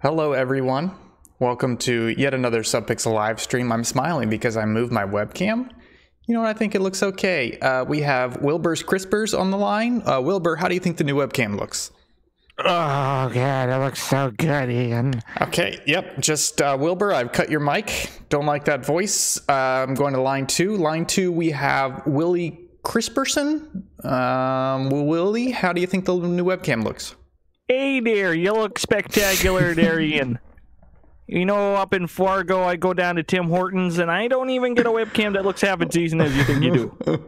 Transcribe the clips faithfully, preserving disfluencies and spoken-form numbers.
Hello everyone, welcome to yet another SubPixel live stream. I'm smiling because I moved my webcam. You know what, I think it looks okay. Uh, we have Wilbur's Crispers on the line. Uh, Wilbur, how do you think the new webcam looks? Oh god, it looks so good, Ian. Okay, yep, just uh, Wilbur, I've cut your mic. Don't like that voice. Uh, I'm going to line two. Line two, we have Willie Crisperson. Um, Willie, how do you think the new webcam looks? Hey there, you look spectacular, Darian. You know, up in Fargo, I go down to Tim Hortons, and I don't even get a webcam that looks half as decent as you think you do.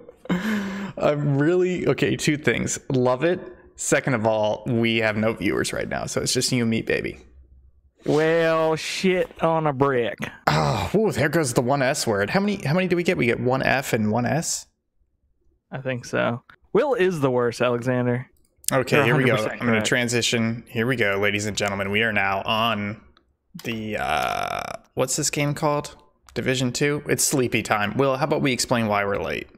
I'm really... Okay, two things. Love it. Second of all, we have no viewers right now, so it's just you and me, baby. Well, shit on a brick. Oh, ooh, there goes the one S word. How many, how many do we get? We get one F and one S? I think so. Will is the worst, Alexander. Okay, here we go. I'm going to transition. Here we go, ladies and gentlemen. We are now on the, uh, what's this game called? Division Two? It's sleepy time. Will, how about we explain why we're late?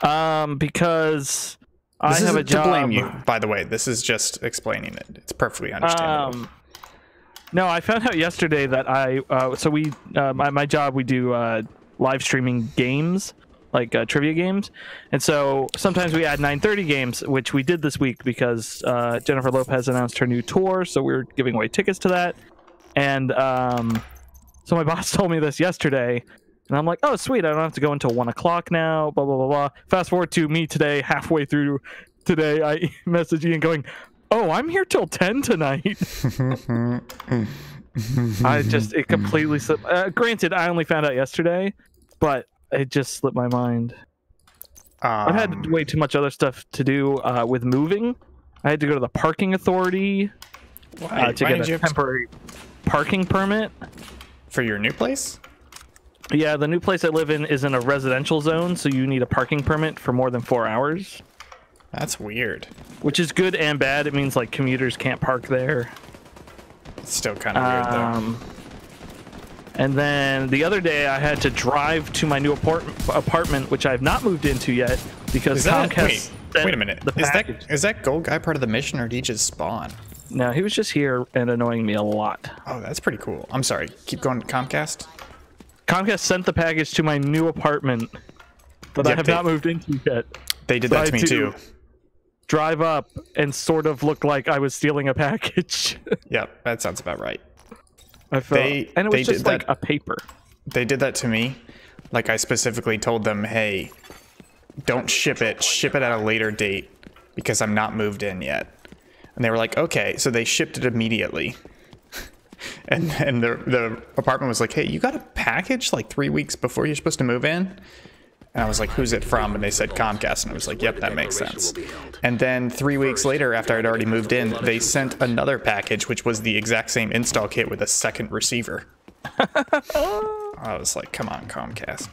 Um, because I have a job. This isn't to blame you, by the way. This is just explaining it. It's perfectly understandable. Um, no, I found out yesterday that I, uh, so we, uh, my, my job, we do uh, live streaming games. Like uh, trivia games, and so sometimes we add nine thirty games, which we did this week because uh, Jennifer Lopez announced her new tour, so we were giving away tickets to that. And um, so my boss told me this yesterday, and I'm like, oh sweet, I don't have to go until one o'clock now. Blah blah blah blah. Fast forward to me today, halfway through today, I message Ian going, oh, I'm here till ten tonight. I just it completely slipped. Uh, granted, I only found out yesterday, but it just slipped my mind. Um, I've had way too much other stuff to do uh, with moving. I had to go to the parking authority why, uh, to get a temporary to... parking permit. For your new place? Yeah, the new place I live in is in a residential zone, so you need a parking permit for more than four hours. That's weird. Which is good and bad. It means like commuters can't park there. It's still kind of weird um, though. And then the other day, I had to drive to my new apartment, which I have not moved into yet, because Comcast. Wait, wait a minute. Is that is that gold guy part of the mission, or did he just spawn? No, he was just here and annoying me a lot. Oh, that's pretty cool. I'm sorry. Keep going, Comcast. Comcast sent the package to my new apartment that I have not moved into yet. They did that to me too. Drive up and sort of look like I was stealing a package. Yep, that sounds about right. I felt, they, and it was they just did like that, a paper. They did that to me. Like I specifically told them, hey, don't ship it. Ship it at a later date because I'm not moved in yet. And they were like, okay. So they shipped it immediately. and and the, the apartment was like, hey, you got a package like three weeks before you're supposed to move in? And I was like, who's it from? And they said Comcast. And I was like, yep, that makes sense. And then three weeks later, after I'd already moved in, they sent another package, which was the exact same install kit with a second receiver. I was like, come on, Comcast.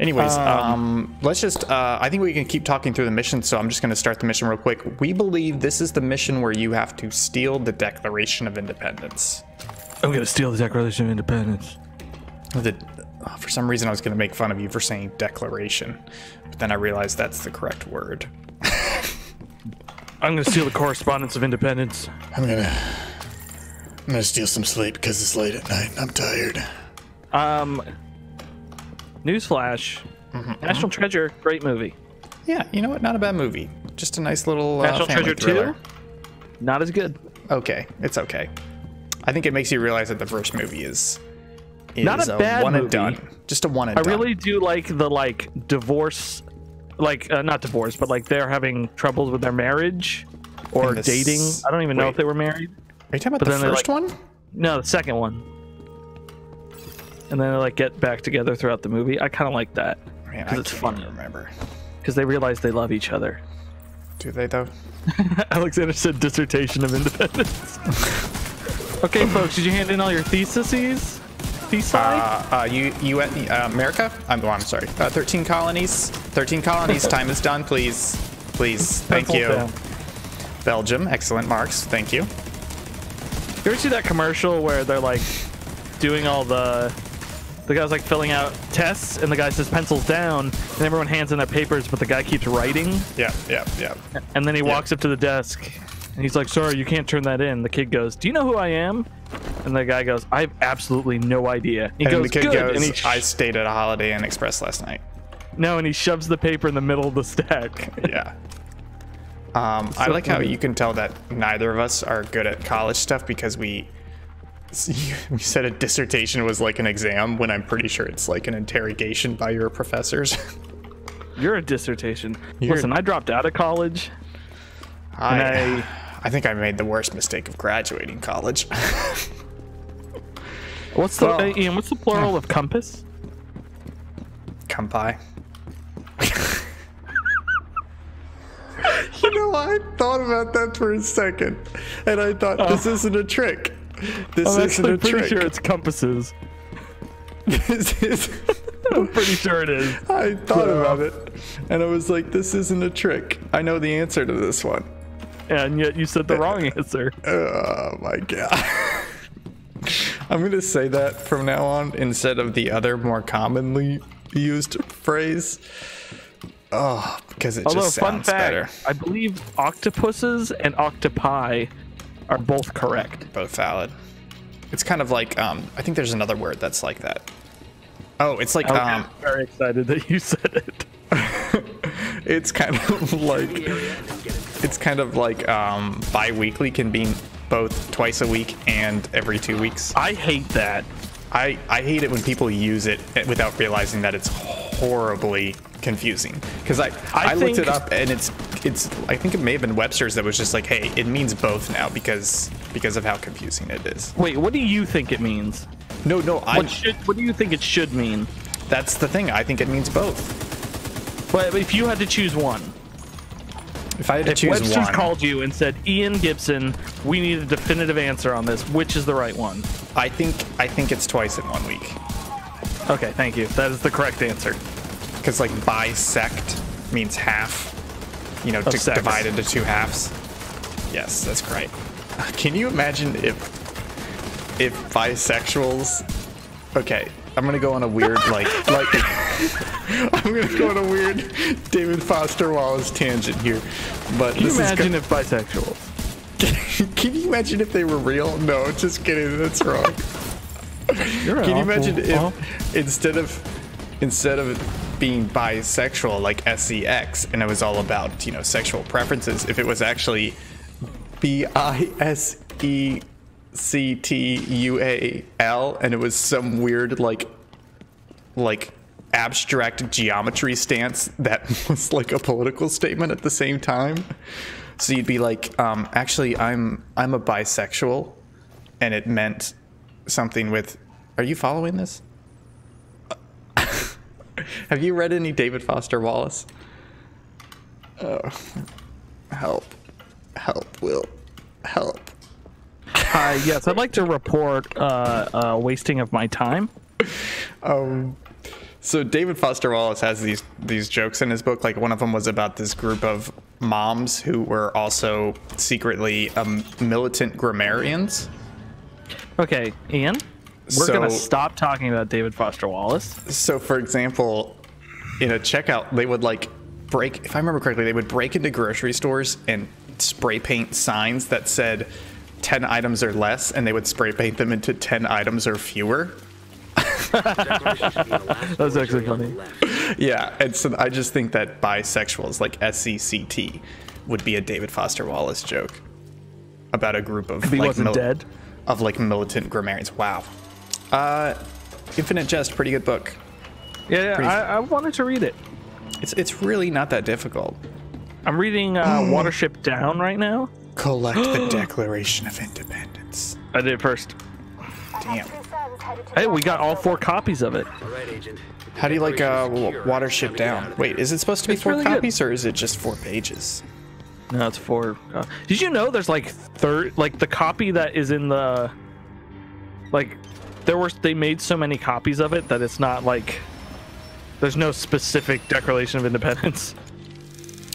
Anyways, um, um, let's just, uh, I think we can keep talking through the mission. So I'm just going to start the mission real quick. We believe this is the mission where you have to steal the Declaration of Independence. I'm going to steal the Declaration of Independence. The Oh, for some reason, I was going to make fun of you for saying declaration, but then I realized that's the correct word. I'm going to steal the Correspondence of Independence. I'm going to I'm going to steal some sleep because it's late at night and I'm tired. Um, Newsflash. Mm-hmm. National Treasure, great movie. Yeah, you know what? Not a bad movie. Just a nice little uh, National Treasure thriller. two? Not as good. Okay, it's okay. I think it makes you realize that the first movie is... Not a bad one and done. Just a one and done. I really do like the like divorce, like uh, not divorce, but like they're having troubles with their marriage or dating. I don't even know if they were married. Are you talking about the first one? No, the second one. And then they like get back together throughout the movie. I kind of like that because it's fun. Remember? Because they realize they love each other. Do they though? Alexander said dissertation of independence. Okay, folks, did you hand in all your theses? Side? Uh, uh, you, you, uh, America? I'm, oh, I'm sorry. Uh, thirteen colonies. thirteen colonies. Time is done, please. Please. Thank you. Down. Belgium. Excellent marks. Thank you. You ever see that commercial where they're like doing all the... The guy's like filling out tests and the guy says pencils down and everyone hands in their papers but the guy keeps writing? Yeah, yeah, yeah. And then he yeah. walks up to the desk And he's like, sorry, you can't turn that in. The kid goes, do you know who I am? And the guy goes, I have absolutely no idea. He and goes, the kid Good. goes, and he I stayed at a Holiday Inn Express last night. No, and he shoves the paper in the middle of the stack. Yeah. Um, so I like funny. how you can tell that neither of us are good at college stuff because we we said a dissertation was like an exam when I'm pretty sure it's like an interrogation by your professors. You're a dissertation. You're... Listen, I dropped out of college. I, and I I think I made the worst mistake of graduating college. What's the well, uh, Ian? What's the plural uh, of compass? Compi. You know, I thought about that for a second, and I thought, oh. this isn't a trick. This oh, isn't a trick. I'm pretty sure it's compasses. This is. I'm pretty sure it is. I thought yeah. about it, and I was like, this isn't a trick. I know the answer to this one. And yet you said the wrong answer. Oh, my God. I'm going to say that from now on instead of the other more commonly used phrase. Oh, because it Although, just sounds fun fact, better. I believe octopuses and octopi are both correct. Both valid. It's kind of like, um, I think there's another word that's like that. Oh, it's like, okay. um, I'm very excited that you said it. It's kind of like, it's kind of like, um, bi-weekly can be both twice a week and every two weeks. I hate that. I, I hate it when people use it without realizing that it's horribly confusing. Cause I, I, I looked it up and it's, it's, I think it may have been Webster's that was just like, hey, it means both now because, because of how confusing it is. Wait, what do you think it means? No, no, I. What, should, what do you think it should mean? That's the thing. I think it means both. But if you had to choose one, if I had to if choose Webster's one, Webster's called you and said, "Ian Gibson, we need a definitive answer on this. Which is the right one?" I think I think it's twice in one week. Okay, thank you. That is the correct answer. Because like bisect means half. You know, to divide into two halves. Yes, that's correct. Can you imagine if? If bisexuals, okay, I'm gonna go on a weird like like I'm gonna go on a weird David Foster Wallace tangent here, but can this you imagine is if bisexuals? Can you imagine if they were real? No, just kidding, that's wrong. You're can you imagine if huh? instead of instead of being bisexual like S E X and it was all about you know sexual preferences, if it was actually B I S E C T U A L and it was some weird like like abstract geometry stance that was like a political statement at the same time, so you'd be like um actually i'm i'm a bisexual and it meant something with are you following this? Have you read any David Foster Wallace? Oh, help help Will, help. Hi, uh, yes, I'd like to report uh, uh, wasting of my time. Um, so David Foster Wallace has these these jokes in his book. Like one of them was about this group of moms who were also secretly um, militant grammarians. Okay, Ian, we're so, gonna stop talking about David Foster Wallace. So, for example, in a checkout, they would like break. If I remember correctly, they would break into grocery stores and spray paint signs that said ten items or less, and they would spray paint them into ten items or fewer. That was actually funny. Yeah, and so I just think that bisexuals, like S E C T, would be a David Foster Wallace joke about a group of he like, wasn't dead. of like militant grammarians. Wow. Uh, Infinite Jest, pretty good book. Yeah, yeah I, I wanted to read it. It's it's really not that difficult. I'm reading uh, mm. Watership Down right now. Collect the Declaration of Independence. I did it first. Damn. Hey, we got all four copies of it. How do you like uh, Watership Down? Wait, is it supposed to be it's four really copies good. or is it just four pages? No, it's four. Uh, did you know there's like third, like the copy that is in the, like, there were they made so many copies of it that it's not like, there's no specific Declaration of Independence.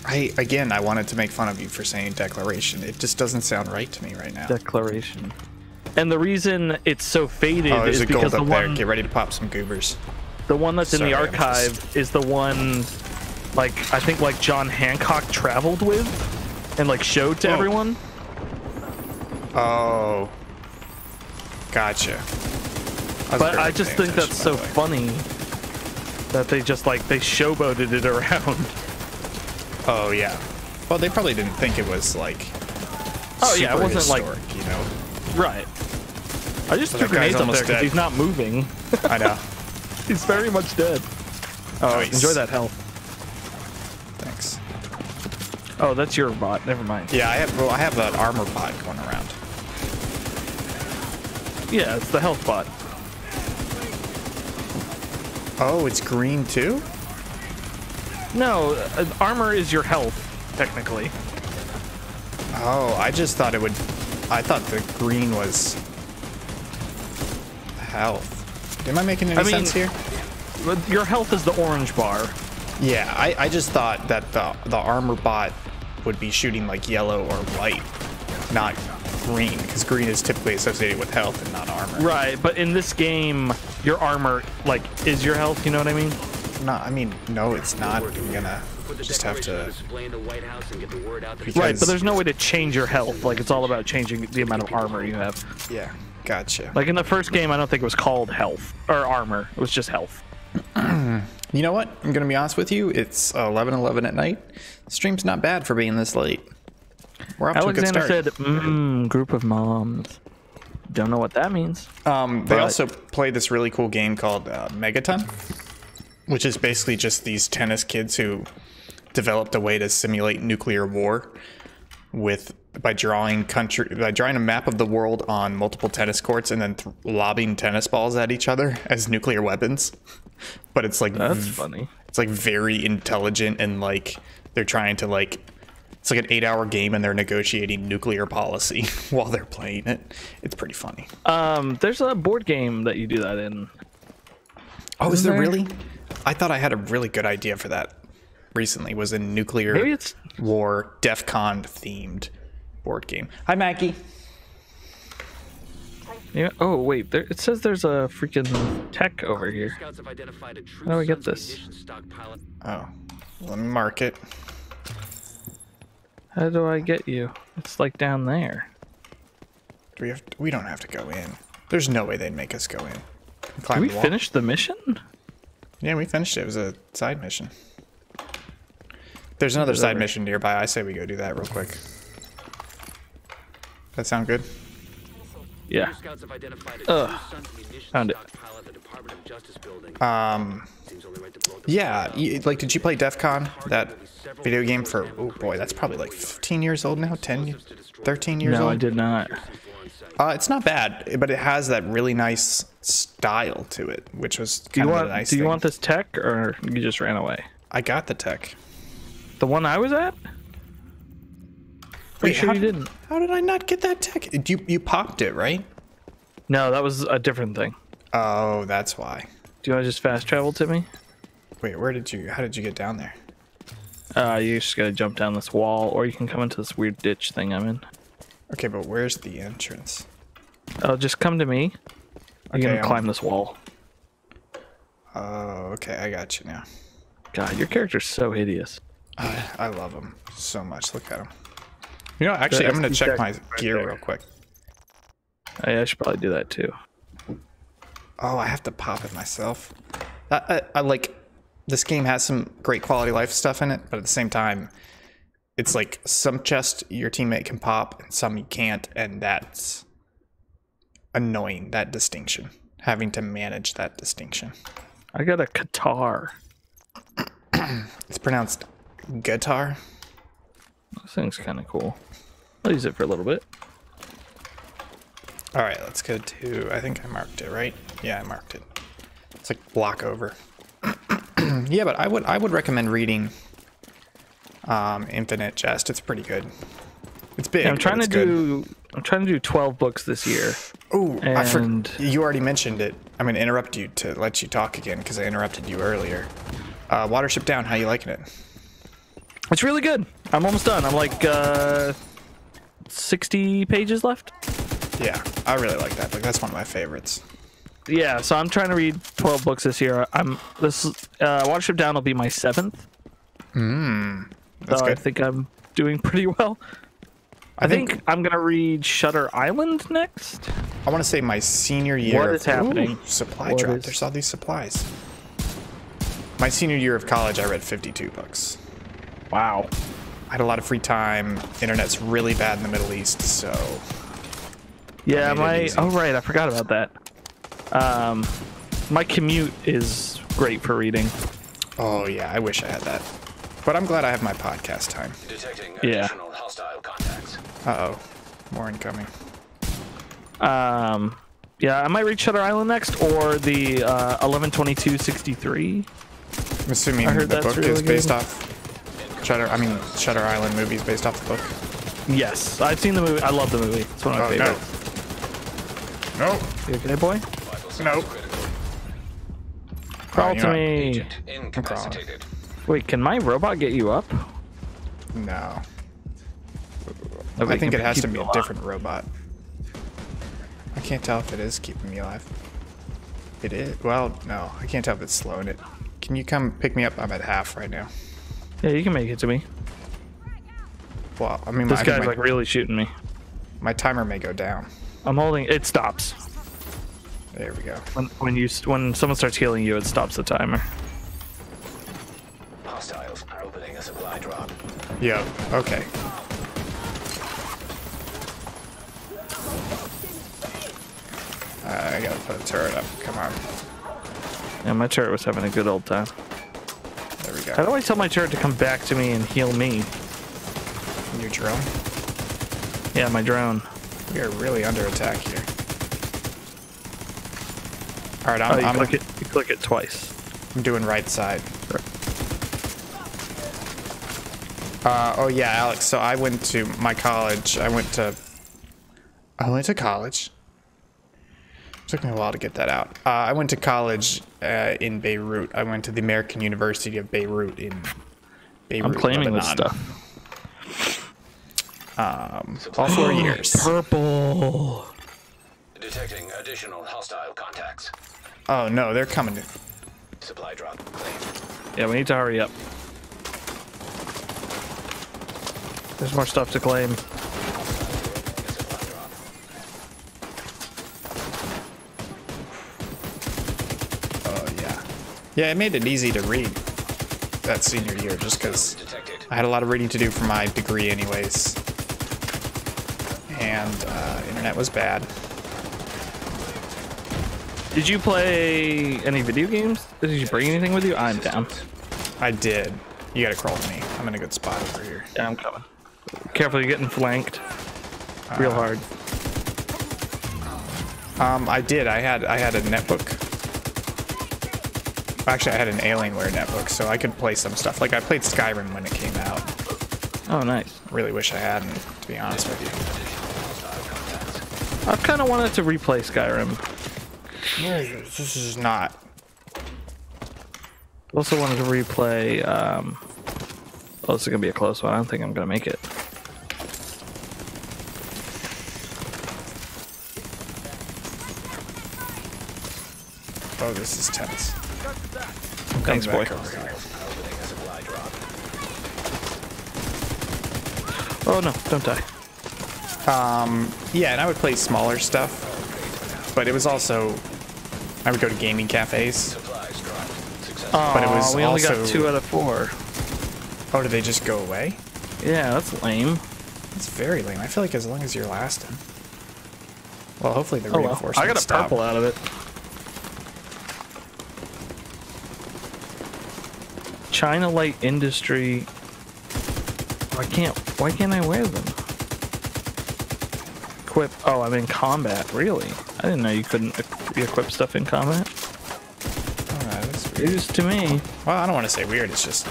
I, again, I wanted to make fun of you for saying declaration. It just doesn't sound right to me right now. Declaration. And the reason it's so faded oh, is because the one... Get ready to pop some goobers. The one that's Sorry, in the archive just... is the one, like, I think, like, John Hancock traveled with and, like, showed to oh. everyone. Oh. Gotcha. But I just think that's so funny that they just like they showboated it around. Oh yeah. Well, they probably didn't think it was like. Oh yeah, it wasn't like, you know. Right. I just threw grenades up there because he's not moving. I know. He's very much dead. Oh, nice. Enjoy that health. Thanks. Oh, that's your bot. Never mind. Yeah, I have. Well, I have that armor bot going around. Yeah, it's the health bot. Oh, it's green too? No, uh, armor is your health, technically. Oh, I just thought it would... I thought the green was... health. Am I making any I mean, sense here? Your health is the orange bar. Yeah, I, I just thought that the, the armor bot would be shooting like yellow or white, not green, because green is typically associated with health and not armor. Right, but in this game... your armor, like, is your health, you know what I mean? No, I mean, no, it's not. I'm gonna just have to... Right, but there's no way to change your health. Like, it's all about changing the amount of armor you have. Yeah, gotcha. Like, in the first game, I don't think it was called health, or armor. It was just health. You know what? I'm gonna be honest with you. It's eleven eleven at night. The stream's not bad for being this late. We're off Alexander to a good start. Said, mmm, group of moms. Don't know what that means. Um, they but. also play this really cool game called uh, Megaton, which is basically just these tennis kids who developed a way to simulate nuclear war with by drawing country by drawing a map of the world on multiple tennis courts and then th lobbing tennis balls at each other as nuclear weapons. But it's like that's funny. It's like very intelligent and like they're trying to like. It's like an eight-hour game, and they're negotiating nuclear policy while they're playing it. It's pretty funny. Um, there's a board game that you do that in. Oh, Isn't is there, there really? I thought I had a really good idea for that. Recently, was a nuclear Maybe it's... war DEFCON themed board game. Hi, Mackie. Yeah. Oh wait, there, it says there's a freaking tech over here. How do I get this? Oh, let me mark it. How do I get you? It's like down there. Do we have to, we don't have to go in. There's no way they'd make us go in. Did we finish the mission? Yeah, we finished it. It was a side mission. There's another side mission nearby. I say we go do that real quick. That sound good? Yeah. Ugh. Found it. Um. Yeah, you, like, did you play DEFCON, that video game for, oh boy, that's probably like fifteen years old now, ten, thirteen years no, old? No, I did not. Uh, it's not bad, but it has that really nice style to it, which was kind of a nice thing. Do you want this tech, or you just ran away? I got the tech. The one I was at? Pretty Wait, sure how, you didn't. How did I not get that tech? You, you popped it, right? No, that was a different thing. Oh, that's why. Do you want to just fast travel to me? Wait, where did you, how did you get down there? Uh, you just gotta jump down this wall, or you can come into this weird ditch thing I'm in. Okay, but where's the entrance? Oh, just come to me. You're okay, gonna I'm... climb this wall. Oh, okay, I got you now. God, your character's so hideous. Uh, I love him so much, look at him. You know, actually, I'm gonna check my gear real quick. Oh, yeah, I should probably do that too. Oh, I have to pop it myself. I, I, I like... This game has some great quality life stuff in it, but at the same time, it's like some chest your teammate can pop and some you can't, and that's annoying, that distinction. Having to manage that distinction. I got a guitar. It's pronounced guitar. This thing's kind of cool. I'll use it for a little bit. All right, let's go to, I think I marked it, right? Yeah, I marked it. It's like block over. Yeah, but I would I would recommend reading um, Infinite Jest. It's pretty good. It's big. Yeah, I'm trying to good. do I'm trying to do twelve books this year. Oh, I forgot. You already mentioned it. I'm gonna interrupt you to let you talk again because I interrupted you earlier. Uh, Watership Down. How you liking it? It's really good. I'm almost done. I'm like uh, sixty pages left. Yeah, I really like that. Like that's one of my favorites. Yeah, so I'm trying to read twelve books this year. I'm this uh, Watership Down will be my seventh. Hmm. So good. I think I'm doing pretty well. I, I think, think I'm gonna read Shutter Island next. I want to say my senior year. What is of, happening? Ooh, supply drop. Is... There's all these supplies. My senior year of college, I read fifty-two books. Wow. I had a lot of free time. Internet's really bad in the Middle East, so. Yeah, my. Oh right, I forgot about that. Um, my commute is great for reading. Oh yeah, I wish I had that. But I'm glad I have my podcast time. Detecting additional yeah. hostile contacts. Uh oh, more incoming. Um, yeah, I might read Shutter Island next, or the uh, eleven twenty-two sixty-three. I'm assuming the book really is good. based off Shutter. I mean, Shutter Island movies based off the book. Yes, I've seen the movie. I love the movie. It's one of my oh, favorites. No. Nope. You okay, boy? Nope. Crawl to me. Incapacitated. Wait, can my robot get you up? No. Oh, I think it has to be a different robot. I can't tell if it is keeping me alive. It is. Well, no, I can't tell if it's slowing it. Can you come pick me up? I'm at half right now. Yeah, you can make it to me. Well, I mean, this guy's like really shooting me. My timer may go down. I'm holding. It stops. There we go. When, when you when someone starts healing you, it stops the timer. Hostiles are opening a supply drop. Yeah. Okay. Uh, I gotta put a turret up. Come on. Yeah, my turret was having a good old time. There we go. How do I tell my turret to come back to me and heal me? Your drone? Yeah, my drone. We are really under attack here. All right, I'm. Oh, you I'm click it. You click it twice. I'm doing right side. Sure. Uh, oh yeah, Alex. So I went to my college. I went to. I went to college. It took me a while to get that out. Uh, I went to college uh, in Beirut. I went to the American University of Beirut in. Beirut, I'm claiming Lebanon. This stuff. Um, all four years. Purple. Detecting additional hostile contacts. Oh no, they're coming in. Supply drop claimed. Yeah, we need to hurry up. There's more stuff to claim. Oh yeah. Yeah, it made it easy to read that senior year just because I had a lot of reading to do for my degree anyways. And uh, internet was bad. Did you play any video games? Did you bring anything with you? I'm down. I did. You gotta crawl to me. I'm in a good spot over here. Yeah, I'm coming. Careful, you're getting flanked. Real uh, hard. Um, I did. I had I had a netbook. Actually, I had an Alienware netbook, so I could play some stuff. Like I played Skyrim when it came out. Oh, nice. Really wish I hadn't, to be honest with you. I kind of wanted to replay Skyrim. This is not. Also wanted to replay. Um, oh, this is gonna be a close one. I don't think I'm gonna make it. Oh, this is tense. Thanks, boy. Oh no! Don't die. Um. Yeah, and I would play smaller stuff, but it was also. I would go to gaming cafes. Oh, but it was we also... only got two out of four. Oh, did they just go away? Yeah, that's lame. That's very lame. I feel like as long as you're lasting. Well, hopefully the oh, reinforcements well. I got a stop. Purple out of it. China Light Industry. Why can't? Why can't I wear them? Equip. Oh, I'm in combat. Really? I didn't know you couldn't. You equip stuff in combat? Alright, that's weird. It is to me. Well, I don't want to say weird, it's just...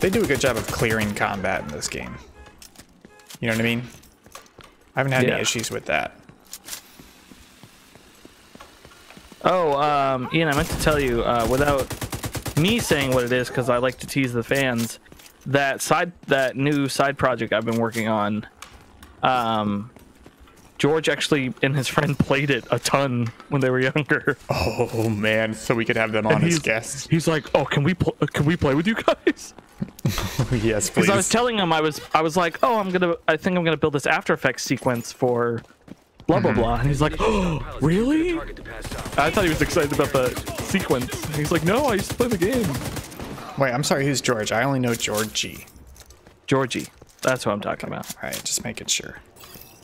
They do a good job of clearing combat in this game. You know what I mean? I haven't had yeah. any issues with that. Oh, um, Ian, I meant to tell you, uh, without me saying what it is, because I like to tease the fans, that side, that new side project I've been working on, um... George actually and his friend played it a ton when they were younger. Oh man! So we could have them on and as guests. He's like, "Oh, can we pl can we play with you guys?" Yes, please. Because I was telling him, I was, I was like, oh, I'm gonna, I think I'm gonna build this After Effects sequence for blah blah blah, and he's like, oh, really? I thought he was excited about the sequence. And he's like, no, I used to play the game. Wait, I'm sorry, who's George? I only know Georgie. Georgie, that's what I'm talking about. All right, just making sure.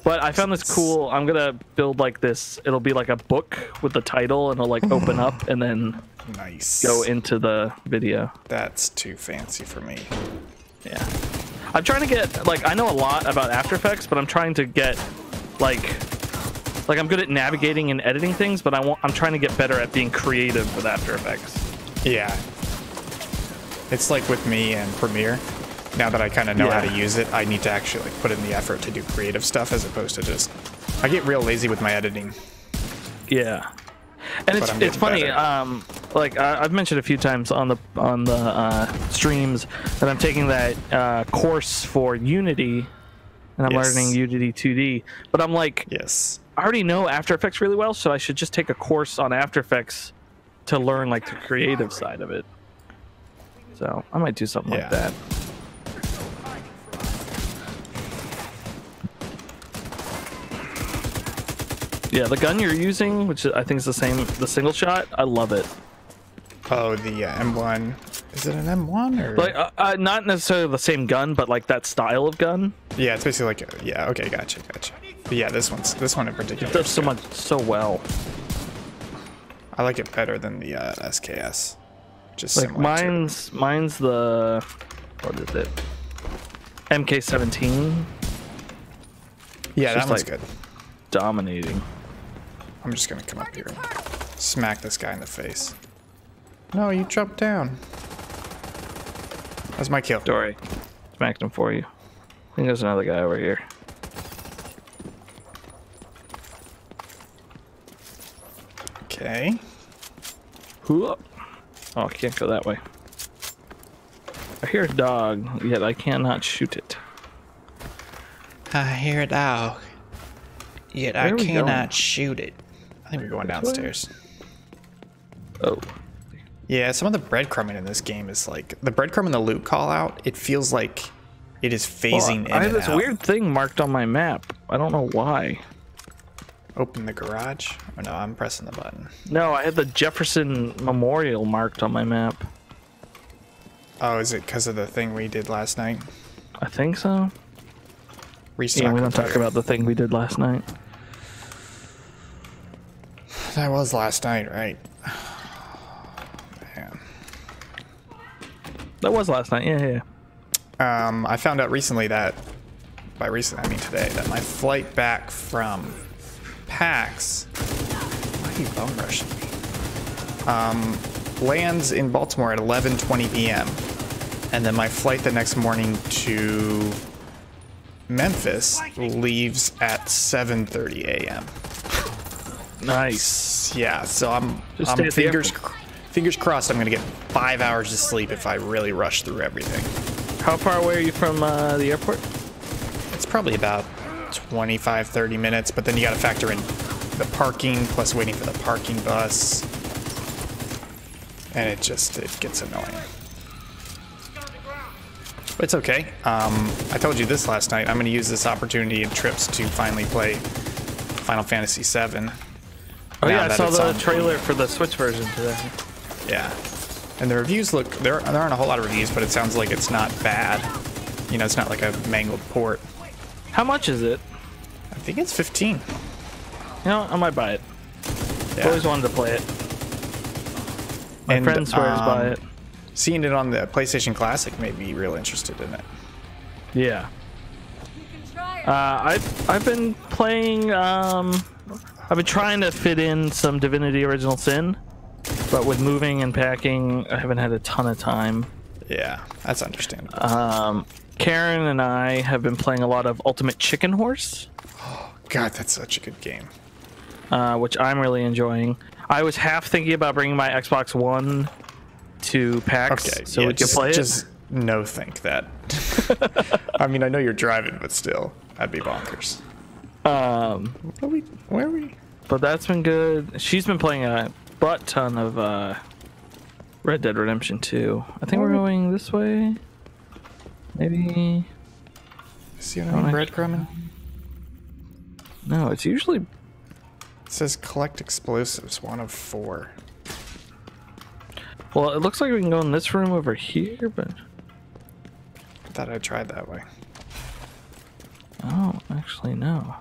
But I found this cool. I'm gonna build like this. It'll be like a book with the title, and it'll like open up and then nice go into the video. That's too fancy for me. Yeah, I'm trying to get like I know a lot about After Effects, but I'm trying to get like. Like I'm good at navigating and editing things, but I want, I'm trying to get better at being creative with After Effects. Yeah. It's like with me and Premiere. Now that I kind of know yeah. how to use it, I need to actually like, put in the effort to do creative stuff as opposed to just... I get real lazy with my editing. Yeah. And it's, it's funny, um, like I, I've mentioned a few times on the on the uh, streams that I'm taking that uh, course for Unity, and I'm yes. learning Unity two D, but I'm like... yes. I already know After Effects really well, so I should just take a course on After Effects to learn like the creative side of it. So I might do something yeah. like that. Yeah, the gun you're using, which I think is the same, the single shot, I love it. Oh, the uh, M one. Is it an M one or like uh, uh, not necessarily the same gun, but like that style of gun? Yeah, it's basically like a, yeah. Okay, gotcha, gotcha. But yeah, this one's this one in particular. It does so much so well. I like it better than the uh, S K S. Just like mine's mine's the what is it? M K seventeen. Yeah, that one's good. Dominating. I'm just gonna come up here and smack this guy in the face. No, you jumped down. That's my kill. Dory, smacked him for you. I think there's another guy over here. Okay. Whoop. Oh, I can't go that way. I hear a dog, yet I cannot shoot it. I hear a dog, yet Where I cannot going? shoot it. I think we're going downstairs. Oh. Yeah, some of the breadcrumbing in this game is like the breadcrumb in the loot call out. It feels like it is phasing well, in. I have and this out. weird thing marked on my map. I don't know why. Open the garage. Oh no, I'm pressing the button. No, I had the Jefferson Memorial marked on my map. Oh, is it because of the thing we did last night? I think so. Restock yeah, we don't talk about the thing we did last night. That was last night, right? That was last night, yeah, yeah. Um, I found out recently that, by recent I mean today, that my flight back from PAX, why are you bum rushing me? Um, lands in Baltimore at eleven twenty p m And then my flight the next morning to Memphis leaves at seven thirty a m Nice. Yeah, so I'm, I'm fingers crossed. Fingers crossed I'm gonna get five hours of sleep if I really rush through everything. How far away are you from uh, the airport? It's probably about twenty-five, thirty minutes, but then you gotta factor in the parking, plus waiting for the parking bus. And it just, it gets annoying. But it's okay. Um, I told you this last night, I'm gonna use this opportunity in trips to finally play Final Fantasy seven. Oh yeah, I saw the trailer for the Switch version today. Yeah, and the reviews look, there, there aren't a whole lot of reviews, but it sounds like it's not bad. You know, it's not like a mangled port. How much is it? I think it's fifteen. You know, I might buy it. Yeah. I always wanted to play it. My and, friend swears um, by it. Seeing it on the PlayStation Classic made me real interested in it. Yeah. Uh, I've, I've been playing, um, I've been trying to fit in some Divinity Original Sin. But with moving and packing, I haven't had a ton of time. Yeah, that's understandable. Um, Karen and I have been playing a lot of Ultimate Chicken Horse. Oh, God, that's such a good game. Uh, which I'm really enjoying. I was half thinking about bringing my Xbox One to PAX okay, so yeah, we could just, play it. Just no think that. I mean, I know you're driving, but still, that'd be bonkers. Um, what are we, where are we? But that's been good. She's been playing a... butt ton of uh Red Dead Redemption two. I think we're going this way. Maybe. Is the enemy breadcrumbing? No, it's usually. It says collect explosives, one of four. Well, it looks like we can go in this room over here, but. I thought I tried that way. Oh, actually, no.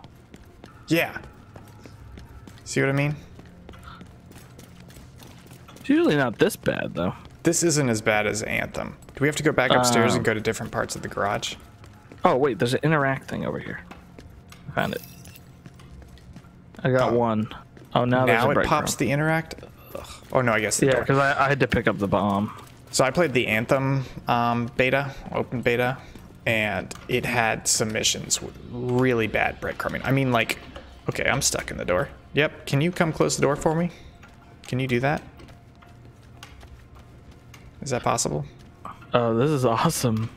Yeah. See what I mean? It's usually not this bad, though. This isn't as bad as Anthem. Do we have to go back upstairs um, and go to different parts of the garage? Oh, wait, there's an interact thing over here. I found it. I got oh. one. Oh, now, now there's a break it pops room. The interact? Ugh. Oh, no, I guess the Yeah, because I, I had to pick up the bomb. So I played the Anthem um, beta, open beta, and it had submissions with really bad breadcrumbing. I mean, like, okay, I'm stuck in the door. Yep, can you come close the door for me? Can you do that? Is that possible? Oh, this is awesome.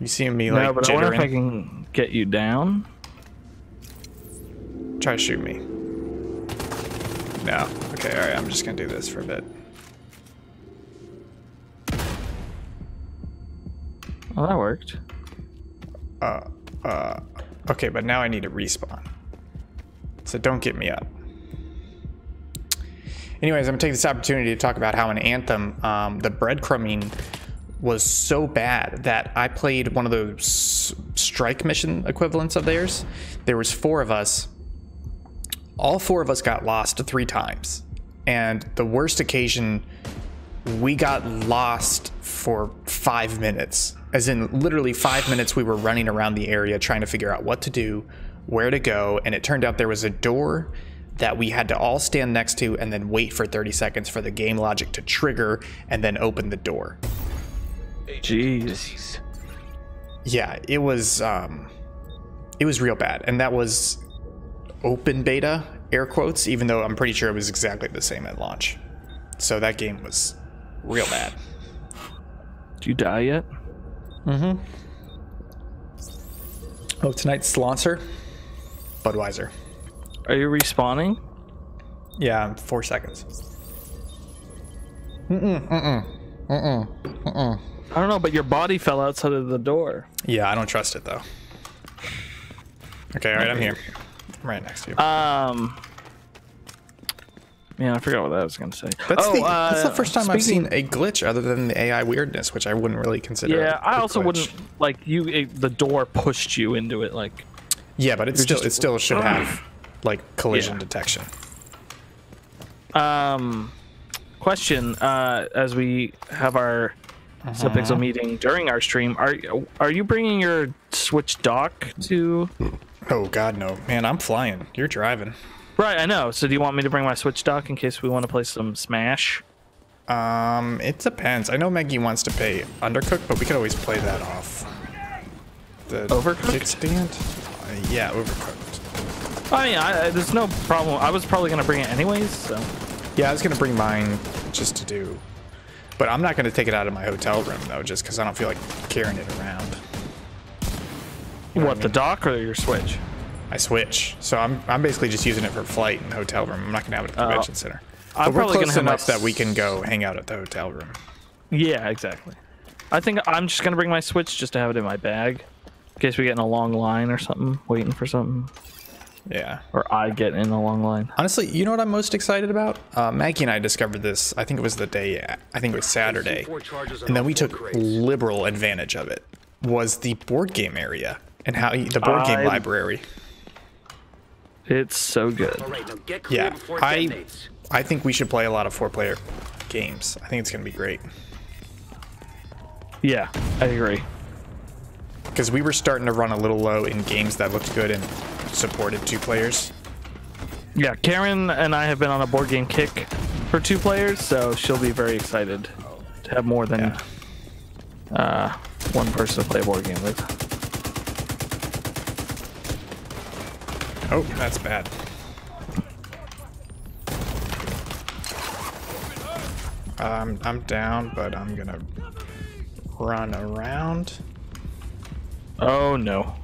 You see me like jittering? No, but I wonder if I can get you down. Try to shoot me. No. Okay, alright, I'm just gonna do this for a bit. Well, that worked. Uh, uh, okay, but now I need to respawn. So don't get me up. Anyways, I'm gonna take this opportunity to talk about how in Anthem, um, the breadcrumbing was so bad that I played one of those strike mission equivalents of theirs. There was four of us. All four of us got lost three times. And the worst occasion, we got lost for five minutes. As in literally five minutes we were running around the area trying to figure out what to do, where to go, and it turned out there was a door that we had to all stand next to and then wait for thirty seconds for the game logic to trigger and then open the door. Jeez. Yeah, it was um, it was real bad, and that was open beta, air quotes, even though I'm pretty sure it was exactly the same at launch. So that game was real bad. Did you die yet? Mm-hmm. Oh, tonight's Slancer, Budweiser. Are you respawning? Yeah, four seconds. Mm-mm, mm-mm. Mm-mm. Mm-mm. I don't know, but your body fell outside of the door. Yeah, I don't trust it though. Okay, all right, I'm here. I'm right next to you. Um, man, I forgot what I was going to say. That's, oh, the, uh, that's the first time I've seen a glitch other than the A I weirdness, which I wouldn't really consider. Yeah, I also glitch. wouldn't like you. It, the door pushed you into it, like. Yeah, but it still just, it still should oh. have like collision yeah. detection. Um. Question: uh, as we have our uh-huh. SubPixel meeting during our stream, are are you bringing your Switch dock to? Oh God, no, man! I'm flying. You're driving. Right, I know. So do you want me to bring my Switch dock in case we want to play some Smash? Um, it depends. I know Maggie wants to play Undercooked, but we could always play that off. The Overcooked kit stand? Uh, yeah, Overcooked. I mean, I, I, there's no problem. I was probably gonna bring it anyways, so. Yeah, I was gonna bring mine just to do, but I'm not gonna take it out of my hotel room though, just because I don't feel like carrying it around. You know what, what I mean? The dock or your Switch? I Switch, so I'm I'm basically just using it for flight in the hotel room. I'm not gonna have it at the uh, convention center. But I'm we're probably close gonna enough that we can go hang out at the hotel room. Yeah, exactly. I think I'm just gonna bring my Switch just to have it in my bag, in case we get in a long line or something, waiting for something. Yeah. Or I get in a long line. Honestly, you know what I'm most excited about? Uh, Maggie and I discovered this, I think it was the day, I think it was Saturday, and then we took liberal advantage of it, was the board game area and how the board game I, library. It's so good. Yeah, I, I think we should play a lot of four-player games. I think it's going to be great. Yeah, I agree. Because we were starting to run a little low in games that looked good and supported two players. Yeah, Karen and I have been on a board game kick for two players, so she'll be very excited to have more than yeah. uh, one person to play a board game with. Oh, that's bad. Um, I'm down, but I'm gonna run around. Oh no.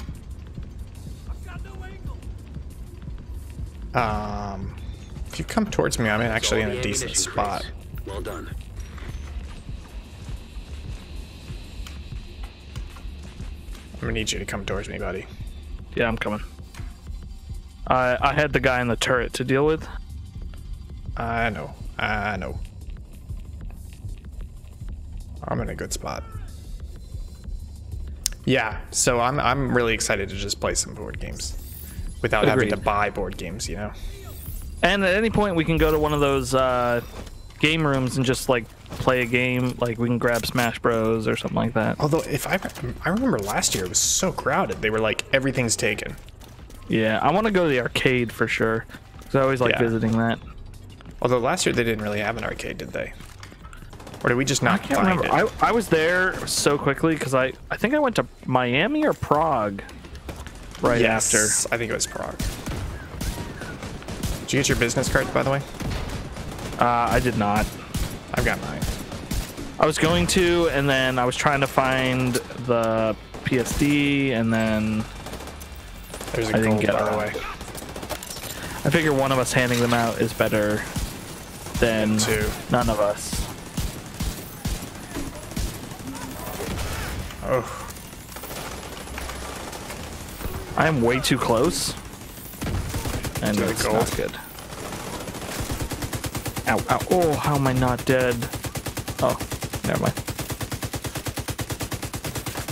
Um, if you come towards me, I'm actually in a decent spot. Well done. gonna need you to come towards me, buddy. Yeah, I'm coming. I I had the guy in the turret to deal with. I know. I know. I'm in a good spot. Yeah, so I'm I'm really excited to just play some board games without Agreed. having to buy board games, you know. And at any point we can go to one of those uh, game rooms and just like play a game. Like we can grab Smash Bros or something like that. Although if I I remember last year it was so crowded. They were like everything's taken. Yeah, I want to go to the arcade for sure. Cause I always like yeah. visiting that. Although last year they didn't really have an arcade, did they? Or did we just not I can't find remember. it? I, I was there so quickly because I, I think I went to Miami or Prague right yes, after. I think it was Prague. Did you get your business cards, by the way? Uh, I did not. I've got mine. I was going to, and then I was trying to find the P S D, and then There's a I didn't get away. I figure one of us handing them out is better than Two. none of us. Oh. I am way too close. And to it's not good. Ow, ow. Oh, how am I not dead? Oh, never mind.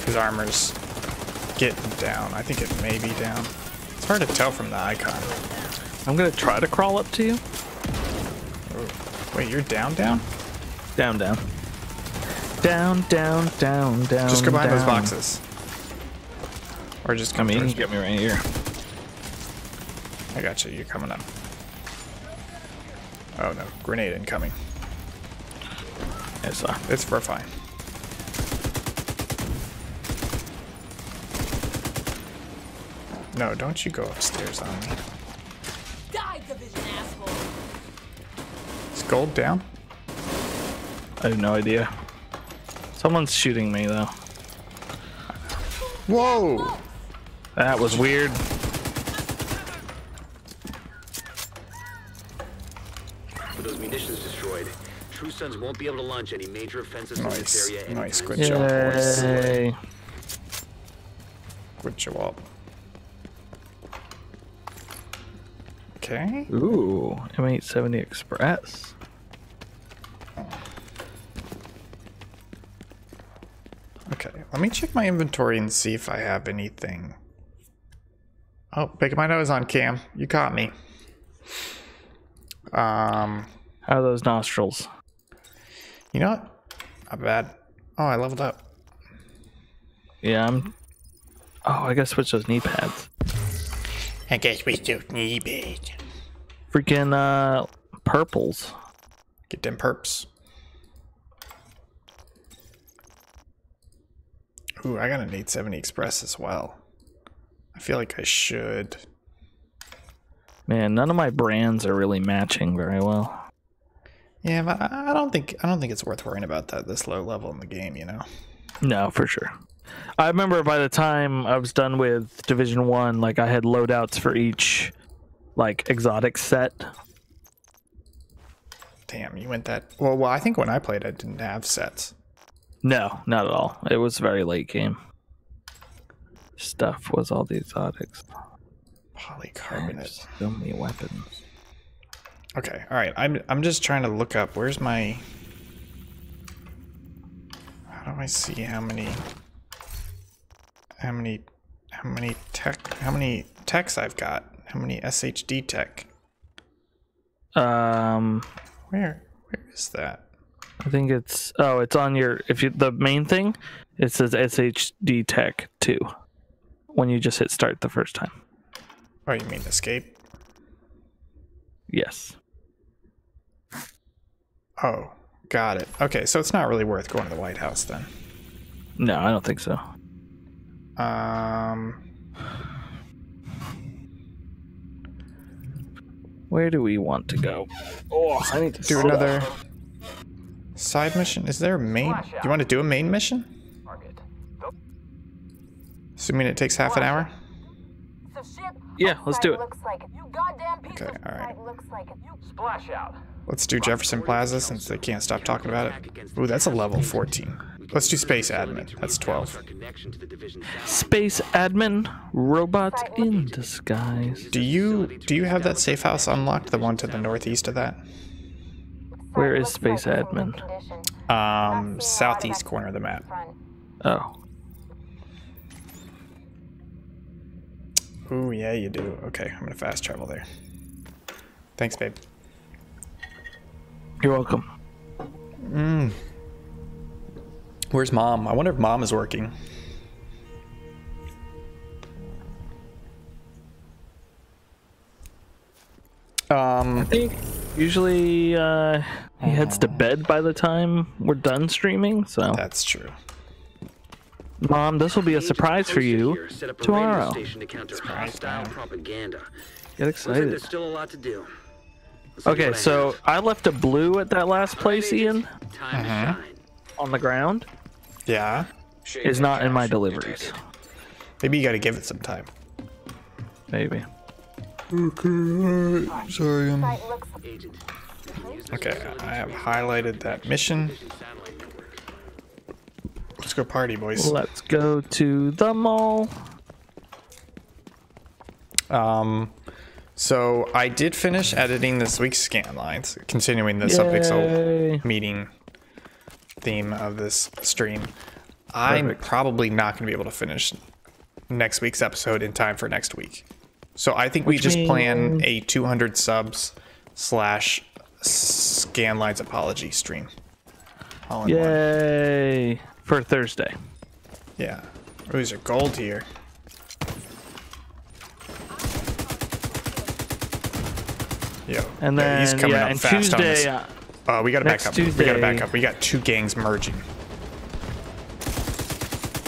His armor's getting down. I think it may be down. It's hard to tell from the icon. I'm going to try to crawl up to you. Oh. Wait, you're down, down? Down, down. Down, down, down, down. Just go behind down. those boxes. Or just come in and get me right here. I got you. You're coming up. Oh no, grenade incoming. It's uh, it's for fine. No, don't you go upstairs on me. Die, Division asshole. Is gold down? I have no idea. Someone's shooting me though. Whoa! That was weird. With those munitions destroyed, True Sons won't be able to launch any major offenses in this area. Nice, good job, boys. Good job. Okay. Ooh, M eight seventy Express. Okay, let me check my inventory and see if I have anything. Oh, picking my nose on cam. You caught me. Um, How are those nostrils? You know what? Not bad. Oh, I leveled up. Yeah, I'm... Oh, I gotta switch those knee pads. I guess we do knee pads. Freaking, uh, purples. Get them perps. Ooh, I got an eight seventy Express as well. I feel like I should. Man, none of my brands are really matching very well. Yeah, but I don't think I don't think it's worth worrying about that this low level in the game, you know. No, for sure. I remember by the time I was done with Division One, like I had loadouts for each like exotic set. Damn, you went that well. Well, I think when I played, I didn't have sets. No, not at all. It was a very late game. Stuff was all the exotics. Polycarbonate. So many weapons. Okay, all right. I'm I'm just trying to look up. Where's my? How do I see how many? How many? How many tech? How many techs I've got? How many S H D tech? Um. Where? Where is that? I think it's oh, it's on your if you the main thing. It says S H D Tech two when you just hit start the first time. Oh, you mean escape? Yes. Oh, got it. Okay, so it's not really worth going to the White House then. No, I don't think so. Um, where do we want to go? Oh, I need to do another. Up. Side mission? Is there a main? Do you want to do a main mission? Assuming it takes half an hour? Yeah, let's do it. Okay, alright. Let's do Jefferson Plaza since they can't stop talking about it. Ooh, that's a level fourteen. Let's do Space Admin. That's twelve. Space Admin, robot in disguise. Do you do you have that safe house unlocked? The one to the northeast of that? Where is Space Admin? Um, southeast corner of the map. Oh. Oh yeah, you do. Okay, I'm gonna fast travel there. Thanks, babe. You're welcome. Mm. Where's mom? I wonder if mom is working. Um, I think usually uh, he heads to bed by the time we're done streaming, so. That's true. Mom, this will be a surprise for you tomorrow. Get excited. Still a lot to do. Okay, so I left a blue at that last place, Ian. Uh-huh. On the ground. Yeah. Is not in my deliveries. Maybe you gotta give it some time. Maybe. Okay, alright. Sorry. Um... Okay, I have highlighted that mission. Let's go party, boys. Let's go to the mall. Um... So I did finish editing this week's scan lines, continuing the SubPixel meeting theme of this stream. I'm Perfect. probably not going to be able to finish next week's episode in time for next week. So I think Which we just means... plan a two hundred subs slash scan lines apology stream. All in Yay! One. For Thursday. Yeah. Ooh, these are gold here. Yeah, and then he's coming yeah, up and fast Tuesday, on this. Uh, we gotta back up. Tuesday, we gotta back up. We got two gangs merging.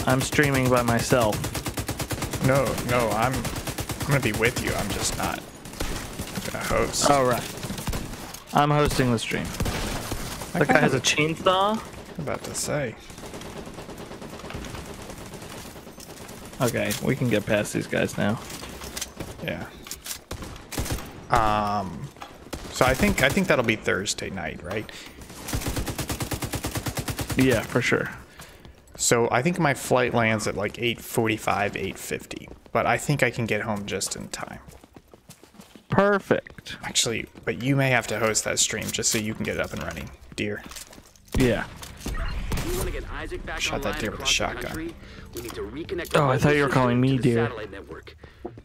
I'm streaming by myself. No, no, I'm. I'm gonna be with you. I'm just not gonna host. All right. I'm hosting the stream. I that guy has a chainsaw. I'm about to say. Okay, we can get past these guys now. Yeah. Um, so I think I think that'll be Thursday night, right? Yeah, for sure. So I think my flight lands at like eight forty-five, eight fifty, but I think I can get home just in time. Perfect. Actually, but you may have to host that stream just so you can get it up and running, dear. Yeah. You want to get Isaac back Shot that deer with a shotgun. We need to reconnect oh, I thought you were calling me deer.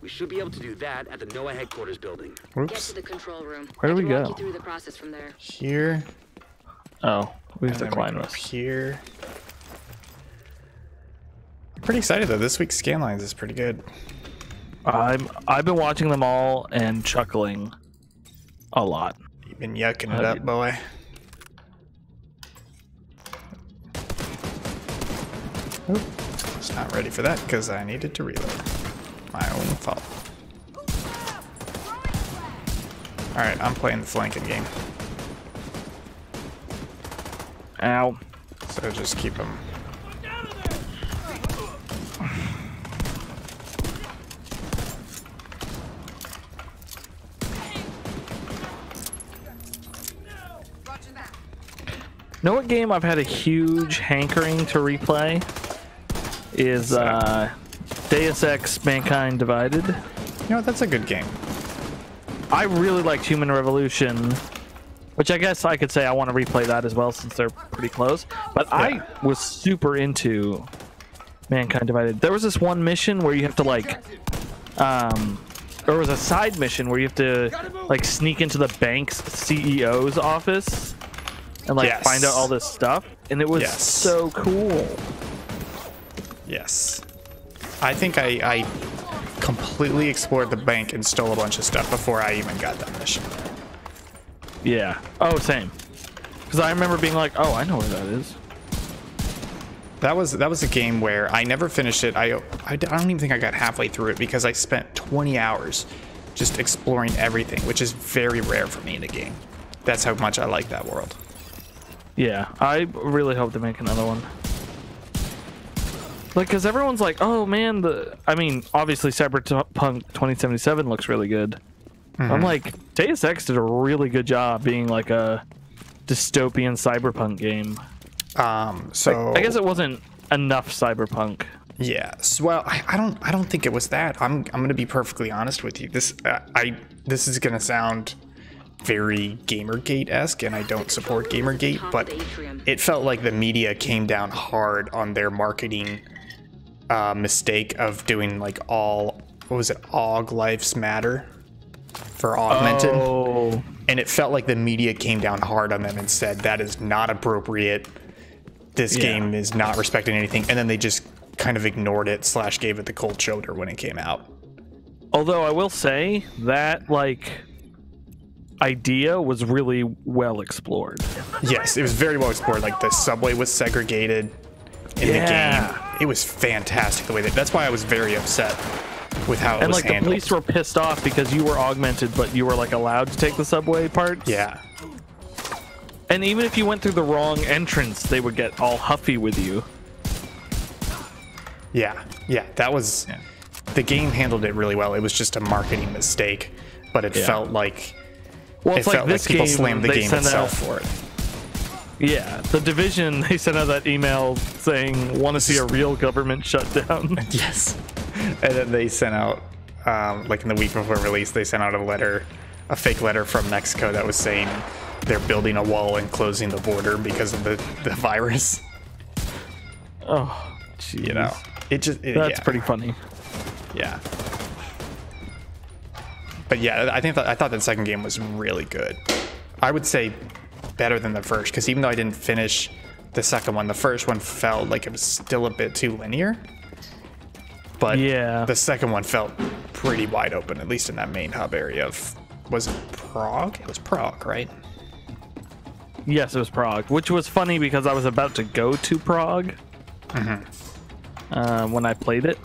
We should be able to do that at the NOAA headquarters building. Oops. Get to the control room. Where do we go? The from there. Here. Oh, we have to climb up here. I'm pretty excited though. This week's scanlines is pretty good. I'm. I've been watching them all and chuckling a lot. You've been yucking it up, boy. Oop. I was not ready for that because I needed to reload. My own fault. Alright, I'm playing the flanking game. Ow. So just keep them. Know what game I've had a huge hankering to replay? Is uh, Deus Ex Mankind Divided. You know what, that's a good game. I really liked Human Revolution, which I guess I could say I want to replay that as well since they're pretty close. But yeah. I was super into Mankind Divided. There was this one mission where you have to like, um, there was a side mission where you have to like sneak into the bank's C E O's office and like yes. find out all this stuff. And it was yes. so cool. Yes. I think I, I completely explored the bank and stole a bunch of stuff before I even got that mission. Yeah. Oh, same. Because I remember being like, oh, I know where that is. That was that was a game where I never finished it. I, I, I don't even think I got halfway through it because I spent twenty hours just exploring everything, which is very rare for me in a game. That's how much I like that world. Yeah, I really hope to make another one. Like, because everyone's like, oh, man, the... I mean, obviously, Cyberpunk twenty seventy-seven looks really good. Mm-hmm. I'm like, Deus Ex did a really good job being, like, a dystopian cyberpunk game. Um, so I guess it wasn't enough cyberpunk. Yeah. So, well, I, I don't. I don't think it was that. I'm. I'm gonna be perfectly honest with you. This. Uh, I. This is gonna sound very Gamergate-esque, and I don't support Gamergate, but it felt like the media came down hard on their marketing uh, mistake of doing like all. What was it? Aug Lives Matter for Augmented. Oh. And it felt like the media came down hard on them and said that is not appropriate. This yeah. game is not respecting anything. And then they just kind of ignored it slash gave it the cold shoulder when it came out. Although I will say that like idea was really well explored. Yes, it was very well explored. Like the subway was segregated in yeah. the game. It was fantastic the way that. That's why I was very upset with how it and was like handled. The police were pissed off because you were augmented, but you were like allowed to take the subway parts. Yeah. And even if you went through the wrong entrance, they would get all huffy with you. Yeah, yeah, that was yeah. the game handled it really well. It was just a marketing mistake, but it yeah. felt like well, it's it felt like, this like people game, slammed the game itself for it. Yeah, the Division, they sent out that email saying, want to see a real government shutdown. Yes. And then they sent out, um, like in the week before release, they sent out a letter, a fake letter from Mexico that was saying they're building a wall and closing the border because of the, the virus. Oh, geez. You know, it just, it, that's yeah. pretty funny. Yeah. But yeah, I think that, I thought that second game was really good. I would say better than the first, because even though I didn't finish the second one, the first one felt like it was still a bit too linear, but yeah. the second one felt pretty wide open, at least in that main hub area of, was it Prague? It was Prague, right? Yes, it was Prague, which was funny because I was about to go to Prague mm-hmm. uh, when I played it.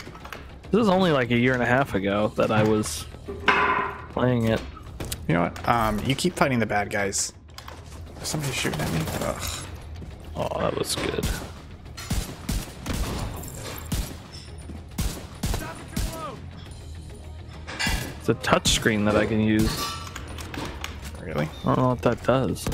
This was only like a year and a half ago that I was playing it. You know what? Um, you keep fighting the bad guys. Somebody shooting at me. Ugh. Oh, that was good. It's a touch screen that I can use. Really? I don't know what that does.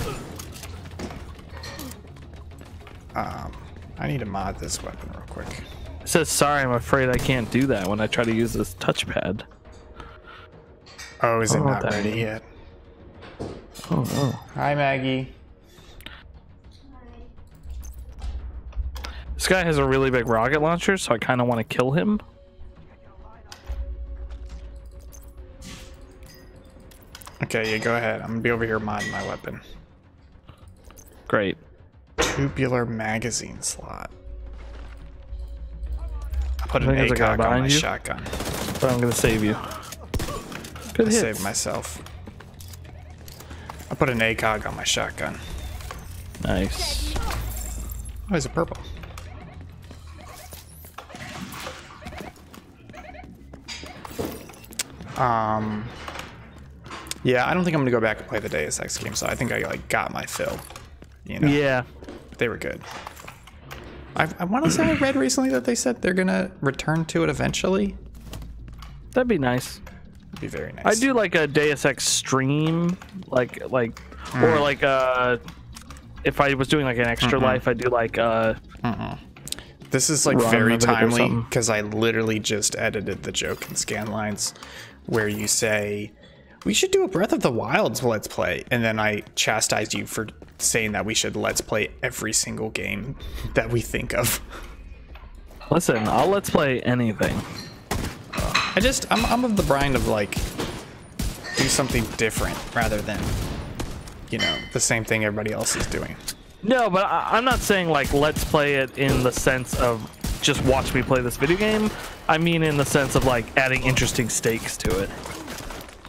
Um, I need to mod this weapon real quick. It says, sorry, I'm afraid I can't do that when I try to use this touchpad. Oh, is it not ready yet? Oh, oh. Hi, Maggie. This guy has a really big rocket launcher, so I kind of want to kill him. Okay, yeah, go ahead. I'm gonna be over here modding my weapon. Great. Tubular magazine slot. I put an A C O G on my shotgun. But I'm gonna save you. Good hits. I saved myself. I put an A C O G on my shotgun. Nice. Oh, is it purple? Um, yeah, I don't think I'm gonna go back and play the Deus Ex game, so I think I like got my fill. You know? Yeah. They were good. I, I want to say I read recently that they said they're gonna return to it eventually. That'd be nice. Be very nice. I do like a Deus Ex stream, like like, mm. or like uh, if I was doing like an extra mm-hmm. life, I do like uh. Mm-hmm. This is like very timely because I literally just edited the joke in Scanlines, where you say, "We should do a Breath of the Wild's Let's Play," and then I chastised you for saying that we should Let's Play every single game that we think of. Listen, I'll Let's Play anything. I just, I'm, I'm of the brand of like, do something different rather than, you know, the same thing everybody else is doing. No, but I, I'm not saying like, let's play it in the sense of just watch me play this video game. I mean, in the sense of like adding interesting stakes to it.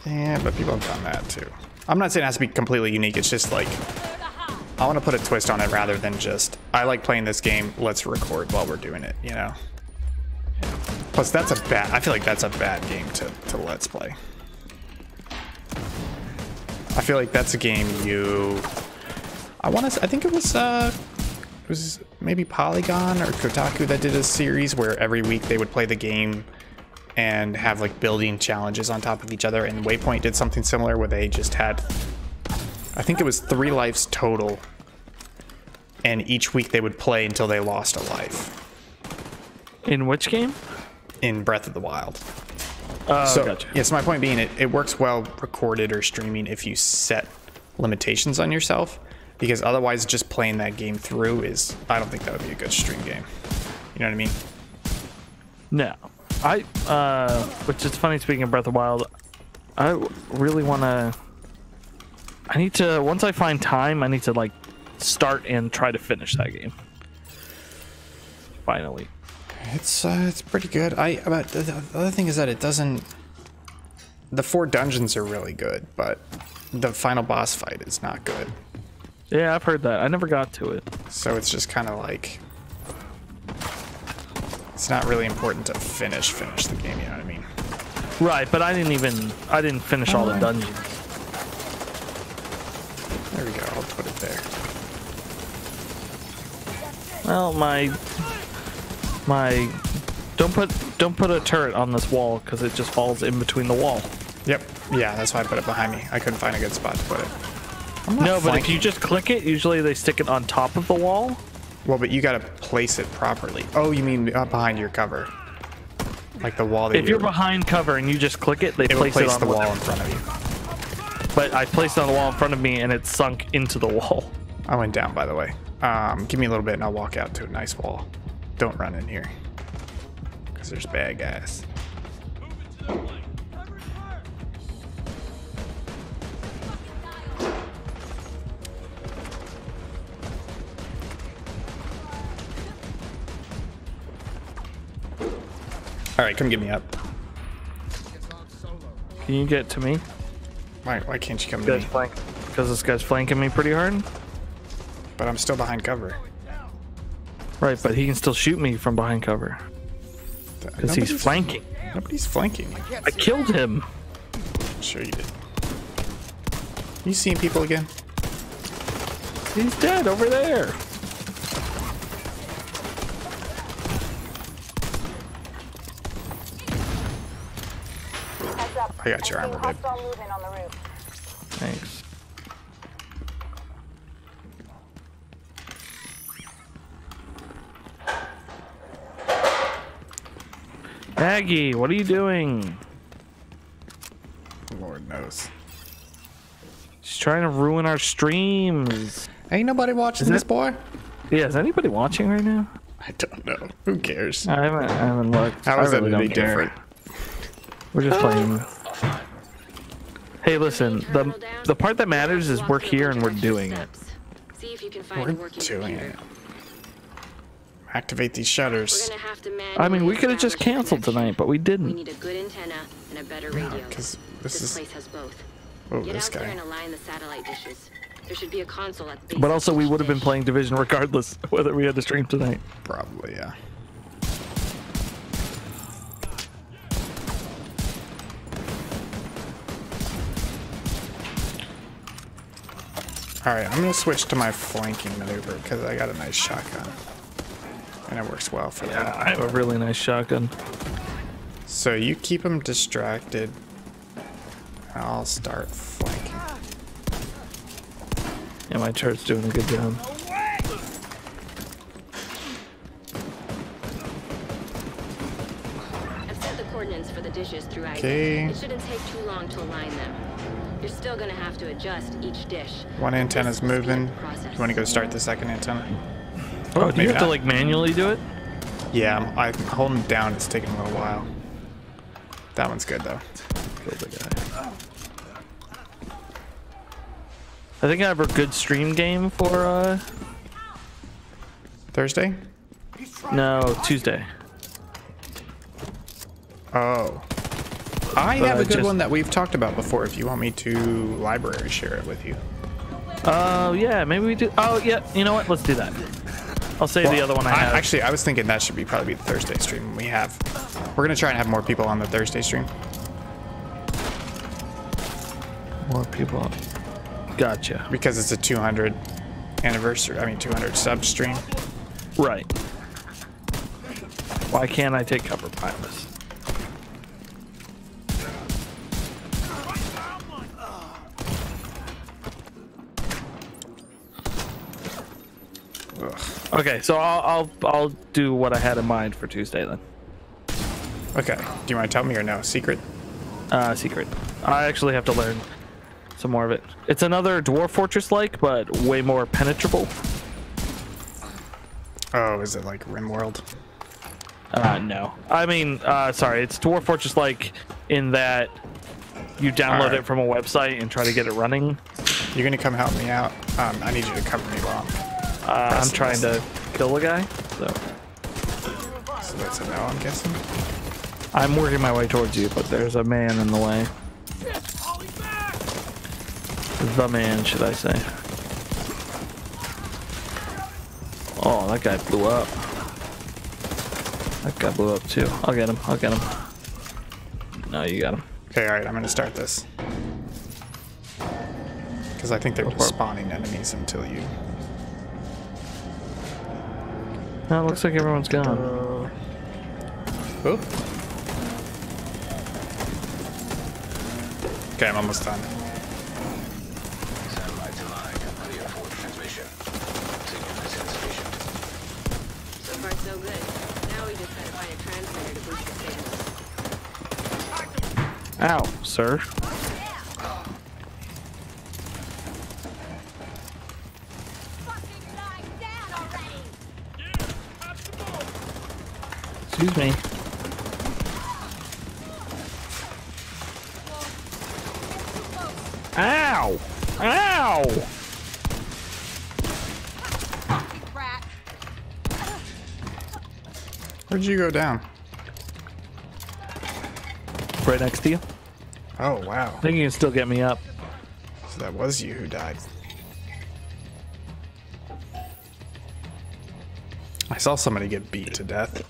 Yeah, but people have done that too. I'm not saying it has to be completely unique. It's just like, I want to put a twist on it rather than just, I like playing this game. Let's record while we're doing it, you know? Plus, that's a bad... I feel like that's a bad game to, to Let's Play. I feel like that's a game you... I want to... I think it was... Uh, it was maybe Polygon or Kotaku that did a series where every week they would play the game and have, like, building challenges on top of each other. And Waypoint did something similar where they just had... I think it was three lives total. and each week they would play until they lost a life. In which game? In Breath of the Wild. Uh, so gotcha. Yes, my point being, it, it works well recorded or streaming if you set limitations on yourself, because otherwise just playing that game through is, I don't think that would be a good stream game. You know what I mean? No. I, uh, which is funny, speaking of Breath of the Wild, I really want to, I need to, once I find time, I need to like start and try to finish that game. Finally. It's uh, it's pretty good. I about the, the other thing is that it doesn't. The four dungeons are really good, but the final boss fight is not good. Yeah, I've heard that. I never got to it. So it's just kind of like, it's not really important to finish finish the game. You know what I mean? Right, but I didn't even I didn't finish oh, all the dungeons. There we go. I'll put it there. Well, my. My, don't put don't put a turret on this wall because it just falls in between the wall. Yep. Yeah, that's why I put it behind me. I couldn't find a good spot to put it. No, flanking. But if you just click it, usually they stick it on top of the wall. Well, but you gotta place it properly. Oh, you mean uh, behind your cover, like the wall. That if you're, you're behind cover and you just click it, they it place, place it on the wall in front of you. But I placed it on the wall in front of me and it sunk into the wall. I went down, by the way. Um, give me a little bit and I'll walk out to a nice wall. Don't run in here, because there's bad guys. All right, come get me up. Can you get to me? Why, why can't you come to me? Because this guy's flanking me pretty hard. But I'm still behind cover. Right, but he can still shoot me from behind cover. Because he's flanking. Nobody's flanking. I killed him. Sure you did. You seeing people again? He's dead over there. I got your armor, babe. Thanks. Maggie, what are you doing? Lord knows. She's trying to ruin our streams. Ain't nobody watching this, boy. Yeah, is anybody watching right now? I don't know. Who cares? I haven't, I haven't looked. How is that any different? We're just playing. Hey, listen. The the part that matters is we're here and we're doing it. We're doing it. Activate these shutters. I mean, we could have just canceled tonight, but we didn't. We need a good antenna and a better radio. No, this, this is... place has both. Oh, Get this out guy. There and align the satellite dishes. There should be a console at the base. But also, we would have been playing Division regardless whether we had to stream tonight. Probably, yeah. All right, I'm gonna switch to my flanking maneuver because I got a nice shotgun. And it works well for yeah, that. I have a really nice shotgun. So you keep them distracted. I'll start flanking. Yeah, my turret's doing a good job. I've set the coordinates for the dishes through I D. Okay. It shouldn't take too long to align them. You're still gonna have to adjust each dish. One antenna's moving. You wanna go start the second antenna? Oh, do you have to like manually do it? Yeah, I'm, I'm holding it down. It's taking a little while. That one's good though. Killed the guy. I think I have a good stream game for uh... Thursday? No, Tuesday. Oh. I have a good one that we've talked about before. If you want me to library share it with you. Oh uh, yeah, maybe we do. Oh yeah, you know what? Let's do that. I'll say well, the other one I, I have. Actually, I was thinking that should be probably be the Thursday stream we have. We're going to try and have more people on the Thursday stream. More people. Gotcha. Because it's a two hundred anniversary, I mean two hundred sub stream. Right. Why can't I take cover pilots? Ugh. Okay, so I'll, I'll I'll do what I had in mind for Tuesday then. Okay. Do you want to tell me or no? Secret? Uh, secret. I actually have to learn some more of it. It's another Dwarf Fortress-like, but way more penetrable. Oh, is it like Rimworld? Uh, no. I mean, uh, sorry, it's Dwarf Fortress-like in that you download right. it from a website and try to get it running. You're going to come help me out. Um, I need you to cover me while I'm... Uh, I'm trying to kill a guy, so... So that's a no, I'm guessing? I'm working my way towards you, but there's a man in the way. The man, should I say. Oh, that guy blew up. That guy blew up too. I'll get him, I'll get him. No, you got him. Okay, alright, I'm gonna start this. Because I think they're just spawning enemies until you... That looks like everyone's gone. Oop. Okay, I'm almost done. Satellite to line. Ready for transmission. Signal to sensation. So far, so good. Now we just gotta find a transmitter to boost the payload. Ow, sir. Fucking lying down already. Yeah, up the ball. Excuse me. Ow! Ow! Where'd you go down? Right next to you. Oh, wow. I think you can still get me up. So that was you who died. I saw somebody get beat to death.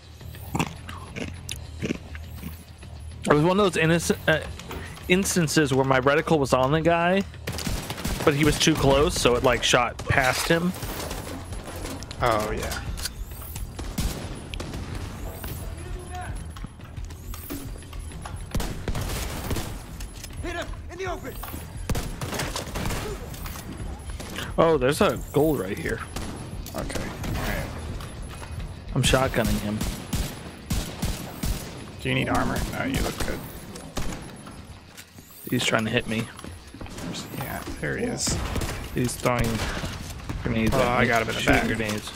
It was one of those innocent... Uh, instances where my reticle was on the guy, but he was too close, so it like shot past him. Oh yeah. Hit him in the open. Oh, there's a gold right here. Okay. Right. I'm shotgunning him. Do you need armor? No, you look good. He's trying to hit me. Yeah, there he is. He's throwing grenades. Oh, I got him in the back. Grenades.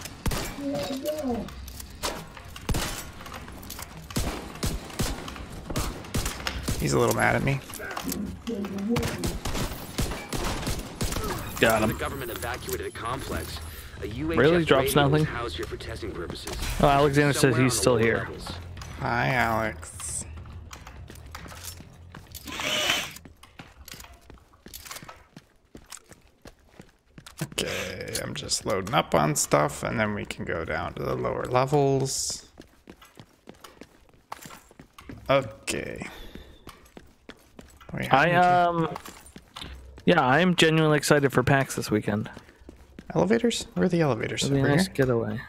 He's a little mad at me. Got him. The government evacuated a complex. A U H F really drops nothing. Oh, Alexander says he's still here. Hi, Alex. Okay, I'm just loading up on stuff, and then we can go down to the lower levels. Okay. Wait, I, um... Yeah, I'm genuinely excited for PAX this weekend. Elevators? Where are the elevators? It'll be a nice getaway.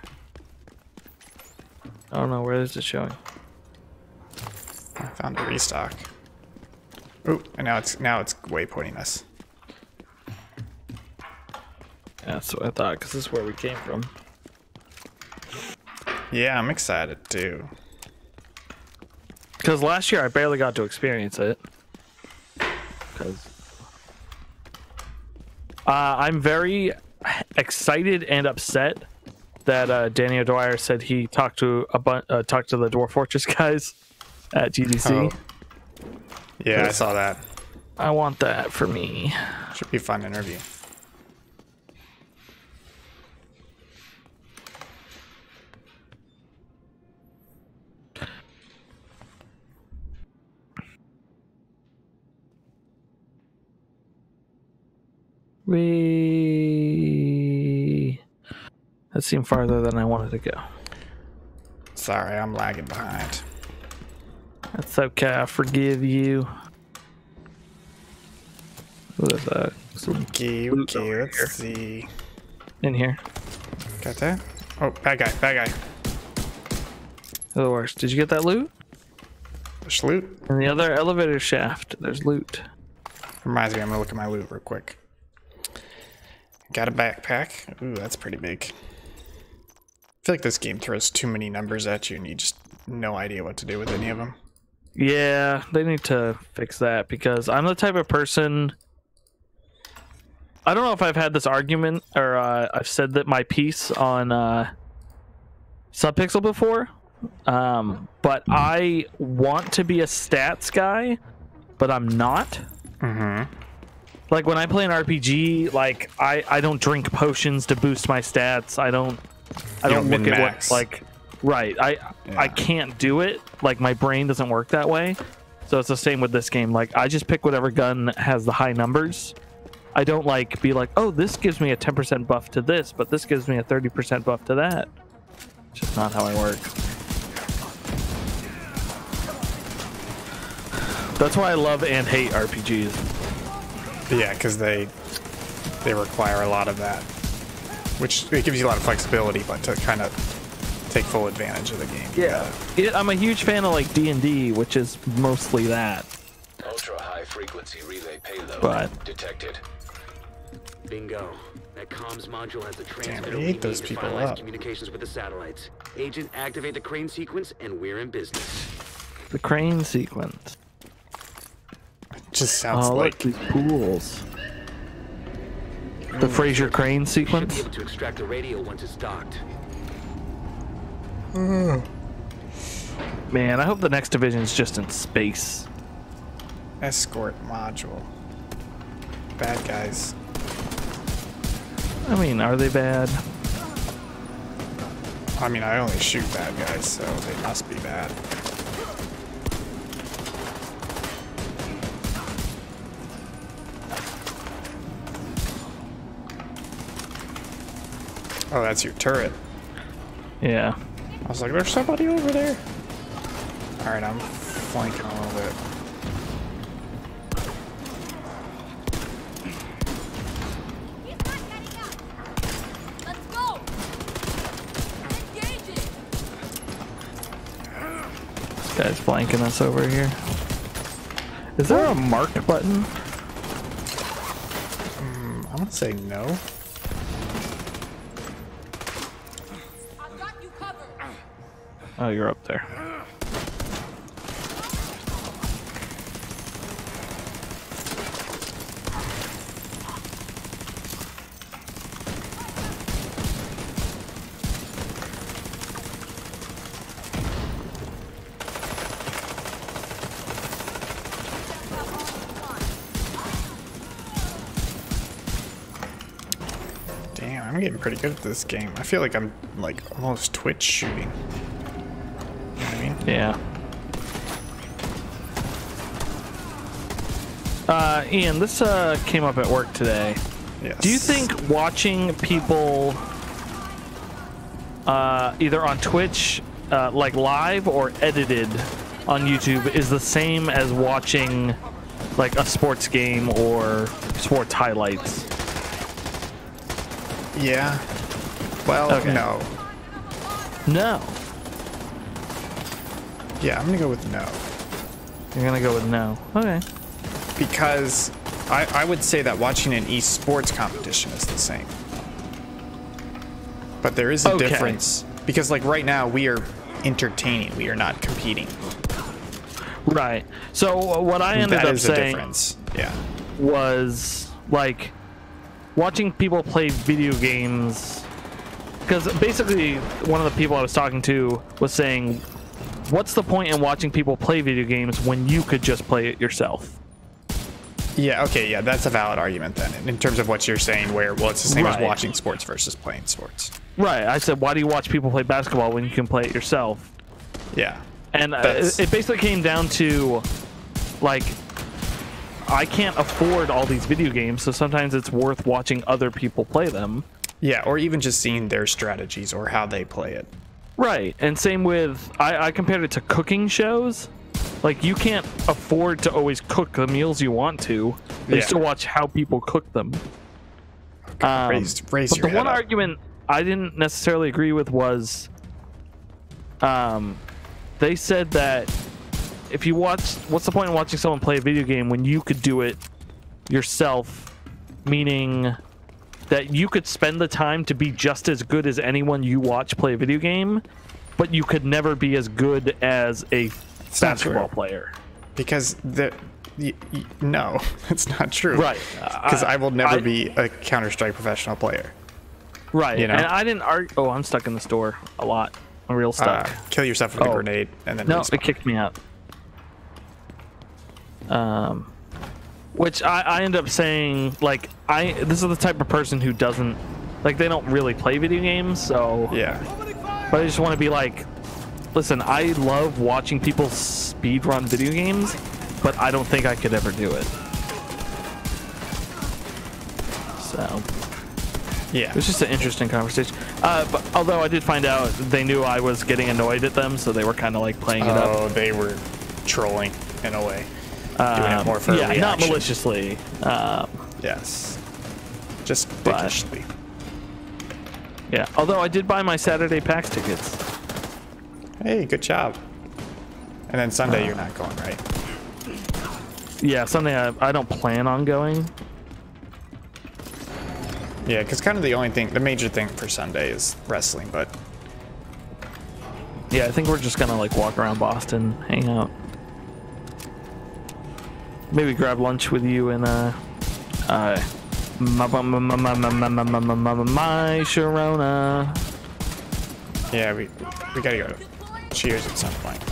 I don't know, where is it showing? I found a restock. Ooh, and now it's, now it's waypointing us. Yeah, that's what I thought, because this is where we came from. Yeah, I'm excited, too. Because last year I barely got to experience it. Because... Uh, I'm very excited and upset that uh, Danny O'Dwyer said he talked to a bu uh, talked to the Dwarf Fortress guys at G D C. Oh. Yeah, I saw that. I want that for me. Should be a fun interview. We that seemed farther than I wanted to go. Sorry, I'm lagging behind. That's okay, I forgive you. What is that? Okay, okay, let's here. see. In here. Got that? Oh, bad guy, bad guy. The worst. Did you get that loot? There's loot. And the other elevator shaft, there's loot. Reminds me, I'm gonna look at my loot real quick. Got a backpack. Ooh, that's pretty big. feel like this game throws too many numbers at you and you just no idea what to do with any of them. Yeah, they need to fix that, because I'm the type of person, I don't know if I've had this argument or uh, I've said that my piece on uh, SubPixel before, um, but I want to be a stats guy, but I'm not. Mm-hmm. Like when I play an R P G, like I, I don't drink potions to boost my stats. I don't I don't, don't look at what, like, right. I yeah. I can't do it. Like my brain doesn't work that way. So it's the same with this game. Like I just pick whatever gun has the high numbers. I don't like be like, oh, this gives me a ten percent buff to this, but this gives me a thirty percent buff to that. It's just not how I work. That's why I love and hate R P Gs. Yeah, because they they require a lot of that, which it gives you a lot of flexibility, but to kind of take full advantage of the game. Yeah, it, I'm a huge fan of like D and D, which is mostly that. Ultra high frequency relay payload but. detected. Bingo. That comms module has the transmitter. Damn, we need those to people finalize up. communications with the satellites. Agent, activate the crane sequence, and we're in business. The crane sequence. Just sounds oh, like these pools. The Fraser Crane sequence. Should be able to extract the radio once it's docked. Mm. Man, I hope the next division is just in space. Escort module. Bad guys. I mean, are they bad? I mean, I only shoot bad guys, so they must be bad. Oh, that's your turret. Yeah. I was like, there's somebody over there. All right, I'm flanking a little bit. Let's go. Engage it. This guy's flanking us over here. Is there a mark button? Um, I'm gonna say no. Oh, you're up there. Damn, I'm getting pretty good at this game. I feel like I'm like almost Twitch shooting. Yeah. Uh, Ian, this uh, came up at work today. Yes. Do you think watching people uh, either on Twitch, uh, like live, or edited on YouTube is the same as watching like a sports game or sports highlights? Yeah. Well, okay. no. No. Yeah, I'm gonna go with no. You're gonna go with no. Okay. Because I, I would say that watching an esports competition is the same. But there is a okay. difference. Because like right now we are entertaining, we are not competing. Right. So what I ended that up is saying a difference. Yeah. was like watching people play video games, because basically one of the people I was talking to was saying, what's the point in watching people play video games when you could just play it yourself? Yeah, okay, yeah, that's a valid argument then, in terms of what you're saying, where, well, it's the same right. as watching sports versus playing sports. Right, I said, why do you watch people play basketball when you can play it yourself? Yeah. And uh, it, it basically came down to, like, I can't afford all these video games, so sometimes it's worth watching other people play them. Yeah, or even just seeing their strategies or how they play it. Right, and same with, I, I compared it to cooking shows. Like, you can't afford to always cook the meals you want to. You yeah. still watch how people cook them. Okay, um, raise, raise but your the one up. argument I didn't necessarily agree with was, um, they said that if you watch, what's the point in watching someone play a video game when you could do it yourself? Meaning, that you could spend the time to be just as good as anyone you watch play a video game, but you could never be as good as a it's basketball player. Because the y y no, that's not true. Right. Because I, I will never I, be a Counter-Strike professional player. Right. You know? And I didn't argue. Oh, I'm stuck in this door a lot. I'm real stuck. Uh, kill yourself with oh. a grenade and then no, respawn. It kicked me out. Um, which I, I end up saying, like, I this is the type of person who doesn't, like, they don't really play video games, so yeah. But I just want to be like, listen, I love watching people speedrun video games, but I don't think I could ever do it. So yeah, it was just an interesting conversation. Uh, but although I did find out they knew I was getting annoyed at them, so they were kind of like playing it oh, up. Oh, they were trolling in a way. Um, Doing it more for yeah, not maliciously. Um, yes, just dickishly. Yeah. Although I did buy my Saturday PAX tickets. Hey, good job. And then Sunday uh, you're not going, right? Yeah, Sunday I, I don't plan on going. Yeah, because kind of the only thing, the major thing for Sunday is wrestling, but... Yeah, I think we're just going to, like, walk around Boston, hang out. Maybe grab lunch with you and, uh... Uh... My Sharona. Yeah, we we gotta go to Cheers at some point.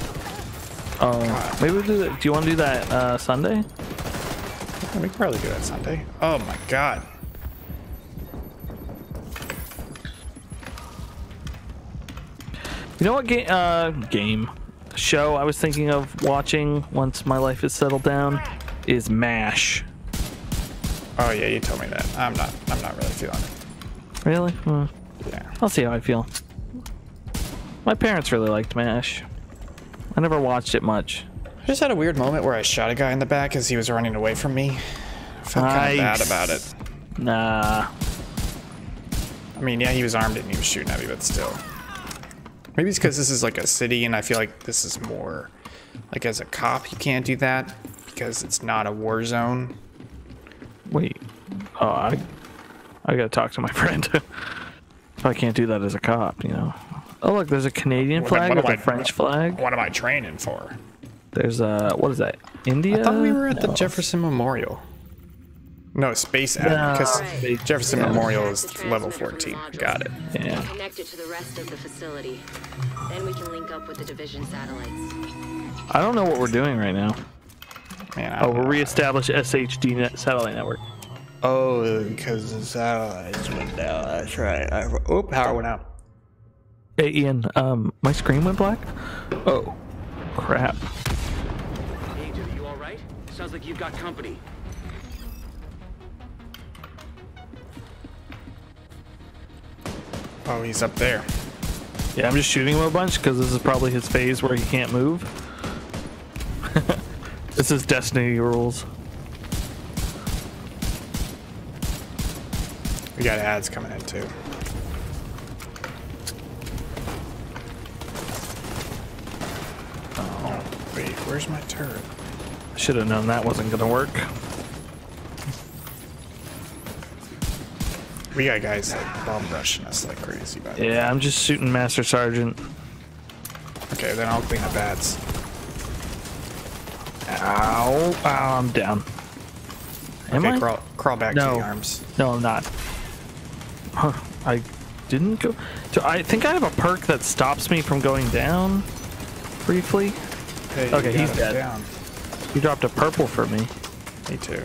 Oh, maybe we'll do that. Do you want to do that, uh, Sunday? Yeah, we can probably do that Sunday. Oh my god. You know what game, uh, game show I was thinking of watching once my life is settled down is MASH. Oh yeah, you told me that. I'm not, I'm not really feeling it. Really? Mm. Yeah. I'll see how I feel. My parents really liked MASH. I never watched it much. I just had a weird moment where I shot a guy in the back as he was running away from me. I felt kind of bad about it. Nah. I mean, yeah, he was armed and he was shooting at me, but still. Maybe it's because this is like a city, and I feel like this is more, like as a cop, you can't do that because it's not a war zone. Wait, oh, I, I gotta talk to my friend. I can't do that as a cop, you know. Oh look, there's a Canadian flag with a French flag. What am I training for? There's a, what is that, India? I thought we were at the Jefferson Memorial. No, Space Admin, because no. Jefferson yeah. Memorial is level fourteen. Got it. Yeah. Connected to the rest of the facility. Then we can link up with the division satellites. I don't know what we're doing right now. Man, I oh, we'll reestablish S H D net satellite network. Oh, because the satellites went down. That's right. I, oh, power went out. Hey, Ian, um, my screen went black? Oh, crap. Hey, dude, you all right? Sounds like you've got company. Oh, he's up there. Yeah, I'm just shooting him a bunch because this is probably his phase where he can't move. This is Destiny rules. We got ads coming in too. Oh, wait, where's my turret? I should have known that wasn't gonna work. We got guys like bomb rushing us like crazy. By the way. Yeah, I'm just shooting Master Sergeant. Okay, then I'll clean up ads. Ow! Ow! I'm down. Am okay, I? Crawl, crawl back no. to the arms. No, I'm not. Huh? I didn't go. So I think I have a perk that stops me from going down. Briefly. Hey, okay, he's dead. Down. You dropped a purple for me. Me too.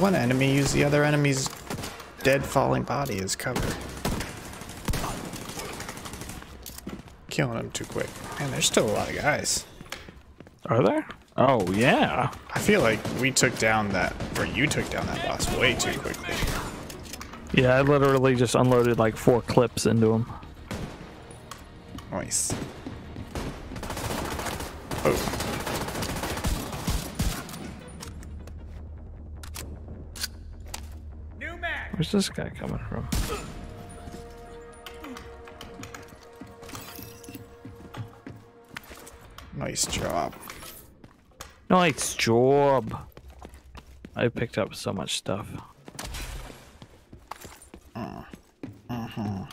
One enemy used the other enemy's dead falling body as cover. Killing them too quick. Man, there's still a lot of guys. Are there? Oh, yeah. I feel like we took down that, or you took down that boss way too quickly. Yeah, I literally just unloaded like four clips into him. Nice. Oh. Where's this guy coming from? Nice job. Nice job. I picked up so much stuff. Uh, uh-huh.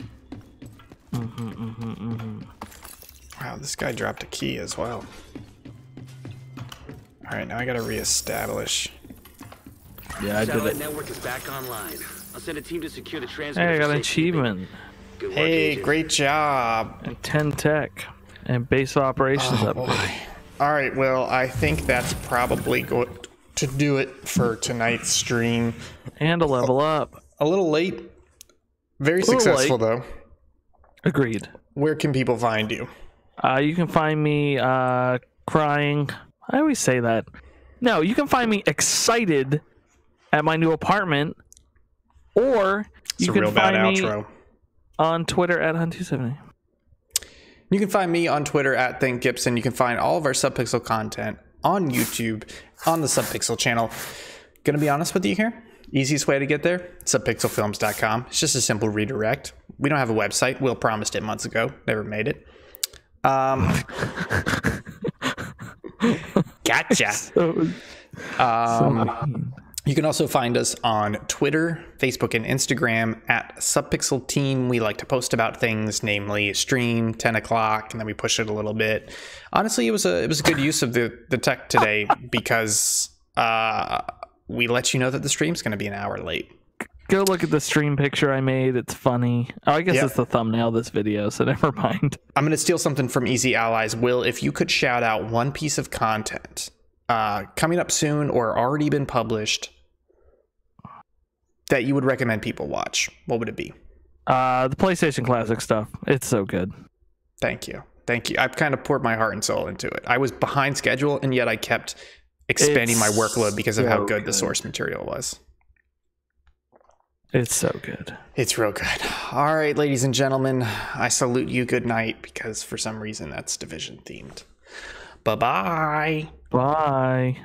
Mm-hmm, mm-hmm, mm-hmm. Wow, this guy dropped a key as well. Alright, now I gotta reestablish. Yeah, I did it. Network is back online. I'll send a team to secure the transmitter. Hey, I got an achievement. Good work, hey, agent. Great job. And ten tech and base operations oh, update. Boy. All right, well, I think that's probably going to do it for tonight's stream. And a level a, up. A little late. Very little successful, late. though. Agreed. Where can people find you? Uh, you can find me uh, crying. I always say that. No, you can find me excited at my new apartment. Or you can find me on Twitter at Hunt two seventy. You can find me on Twitter at Think Gibson. You can find all of our SubPixel content on YouTube, on the SubPixel channel. Gonna be honest with you here. Easiest way to get there, subpixel films dot com. It's just a simple redirect. We don't have a website. Will promised it months ago. Never made it. Um, gotcha. So, um, so You can also find us on Twitter, Facebook, and Instagram at SubPixel Team. We like to post about things, namely stream, ten o'clock, and then we push it a little bit. Honestly, it was a it was a good use of the, the tech today because uh, we let you know that the stream's going to be an hour late. Go look at the stream picture I made. It's funny. Oh, I guess yep. it's the thumbnail of this video, so never mind. I'm going to steal something from Easy Allies. Will, if you could shout out one piece of content uh, coming up soon or already been published that you would recommend people watch, what would it be? Uh, the PlayStation Classic stuff. It's so good. Thank you. Thank you. I've kind of poured my heart and soul into it. I was behind schedule, and yet I kept expanding it's my workload because so of how good, good the source material was. It's so good. It's real good. All right, ladies and gentlemen, I salute you good night because for some reason that's Division themed. Bye-bye. Bye.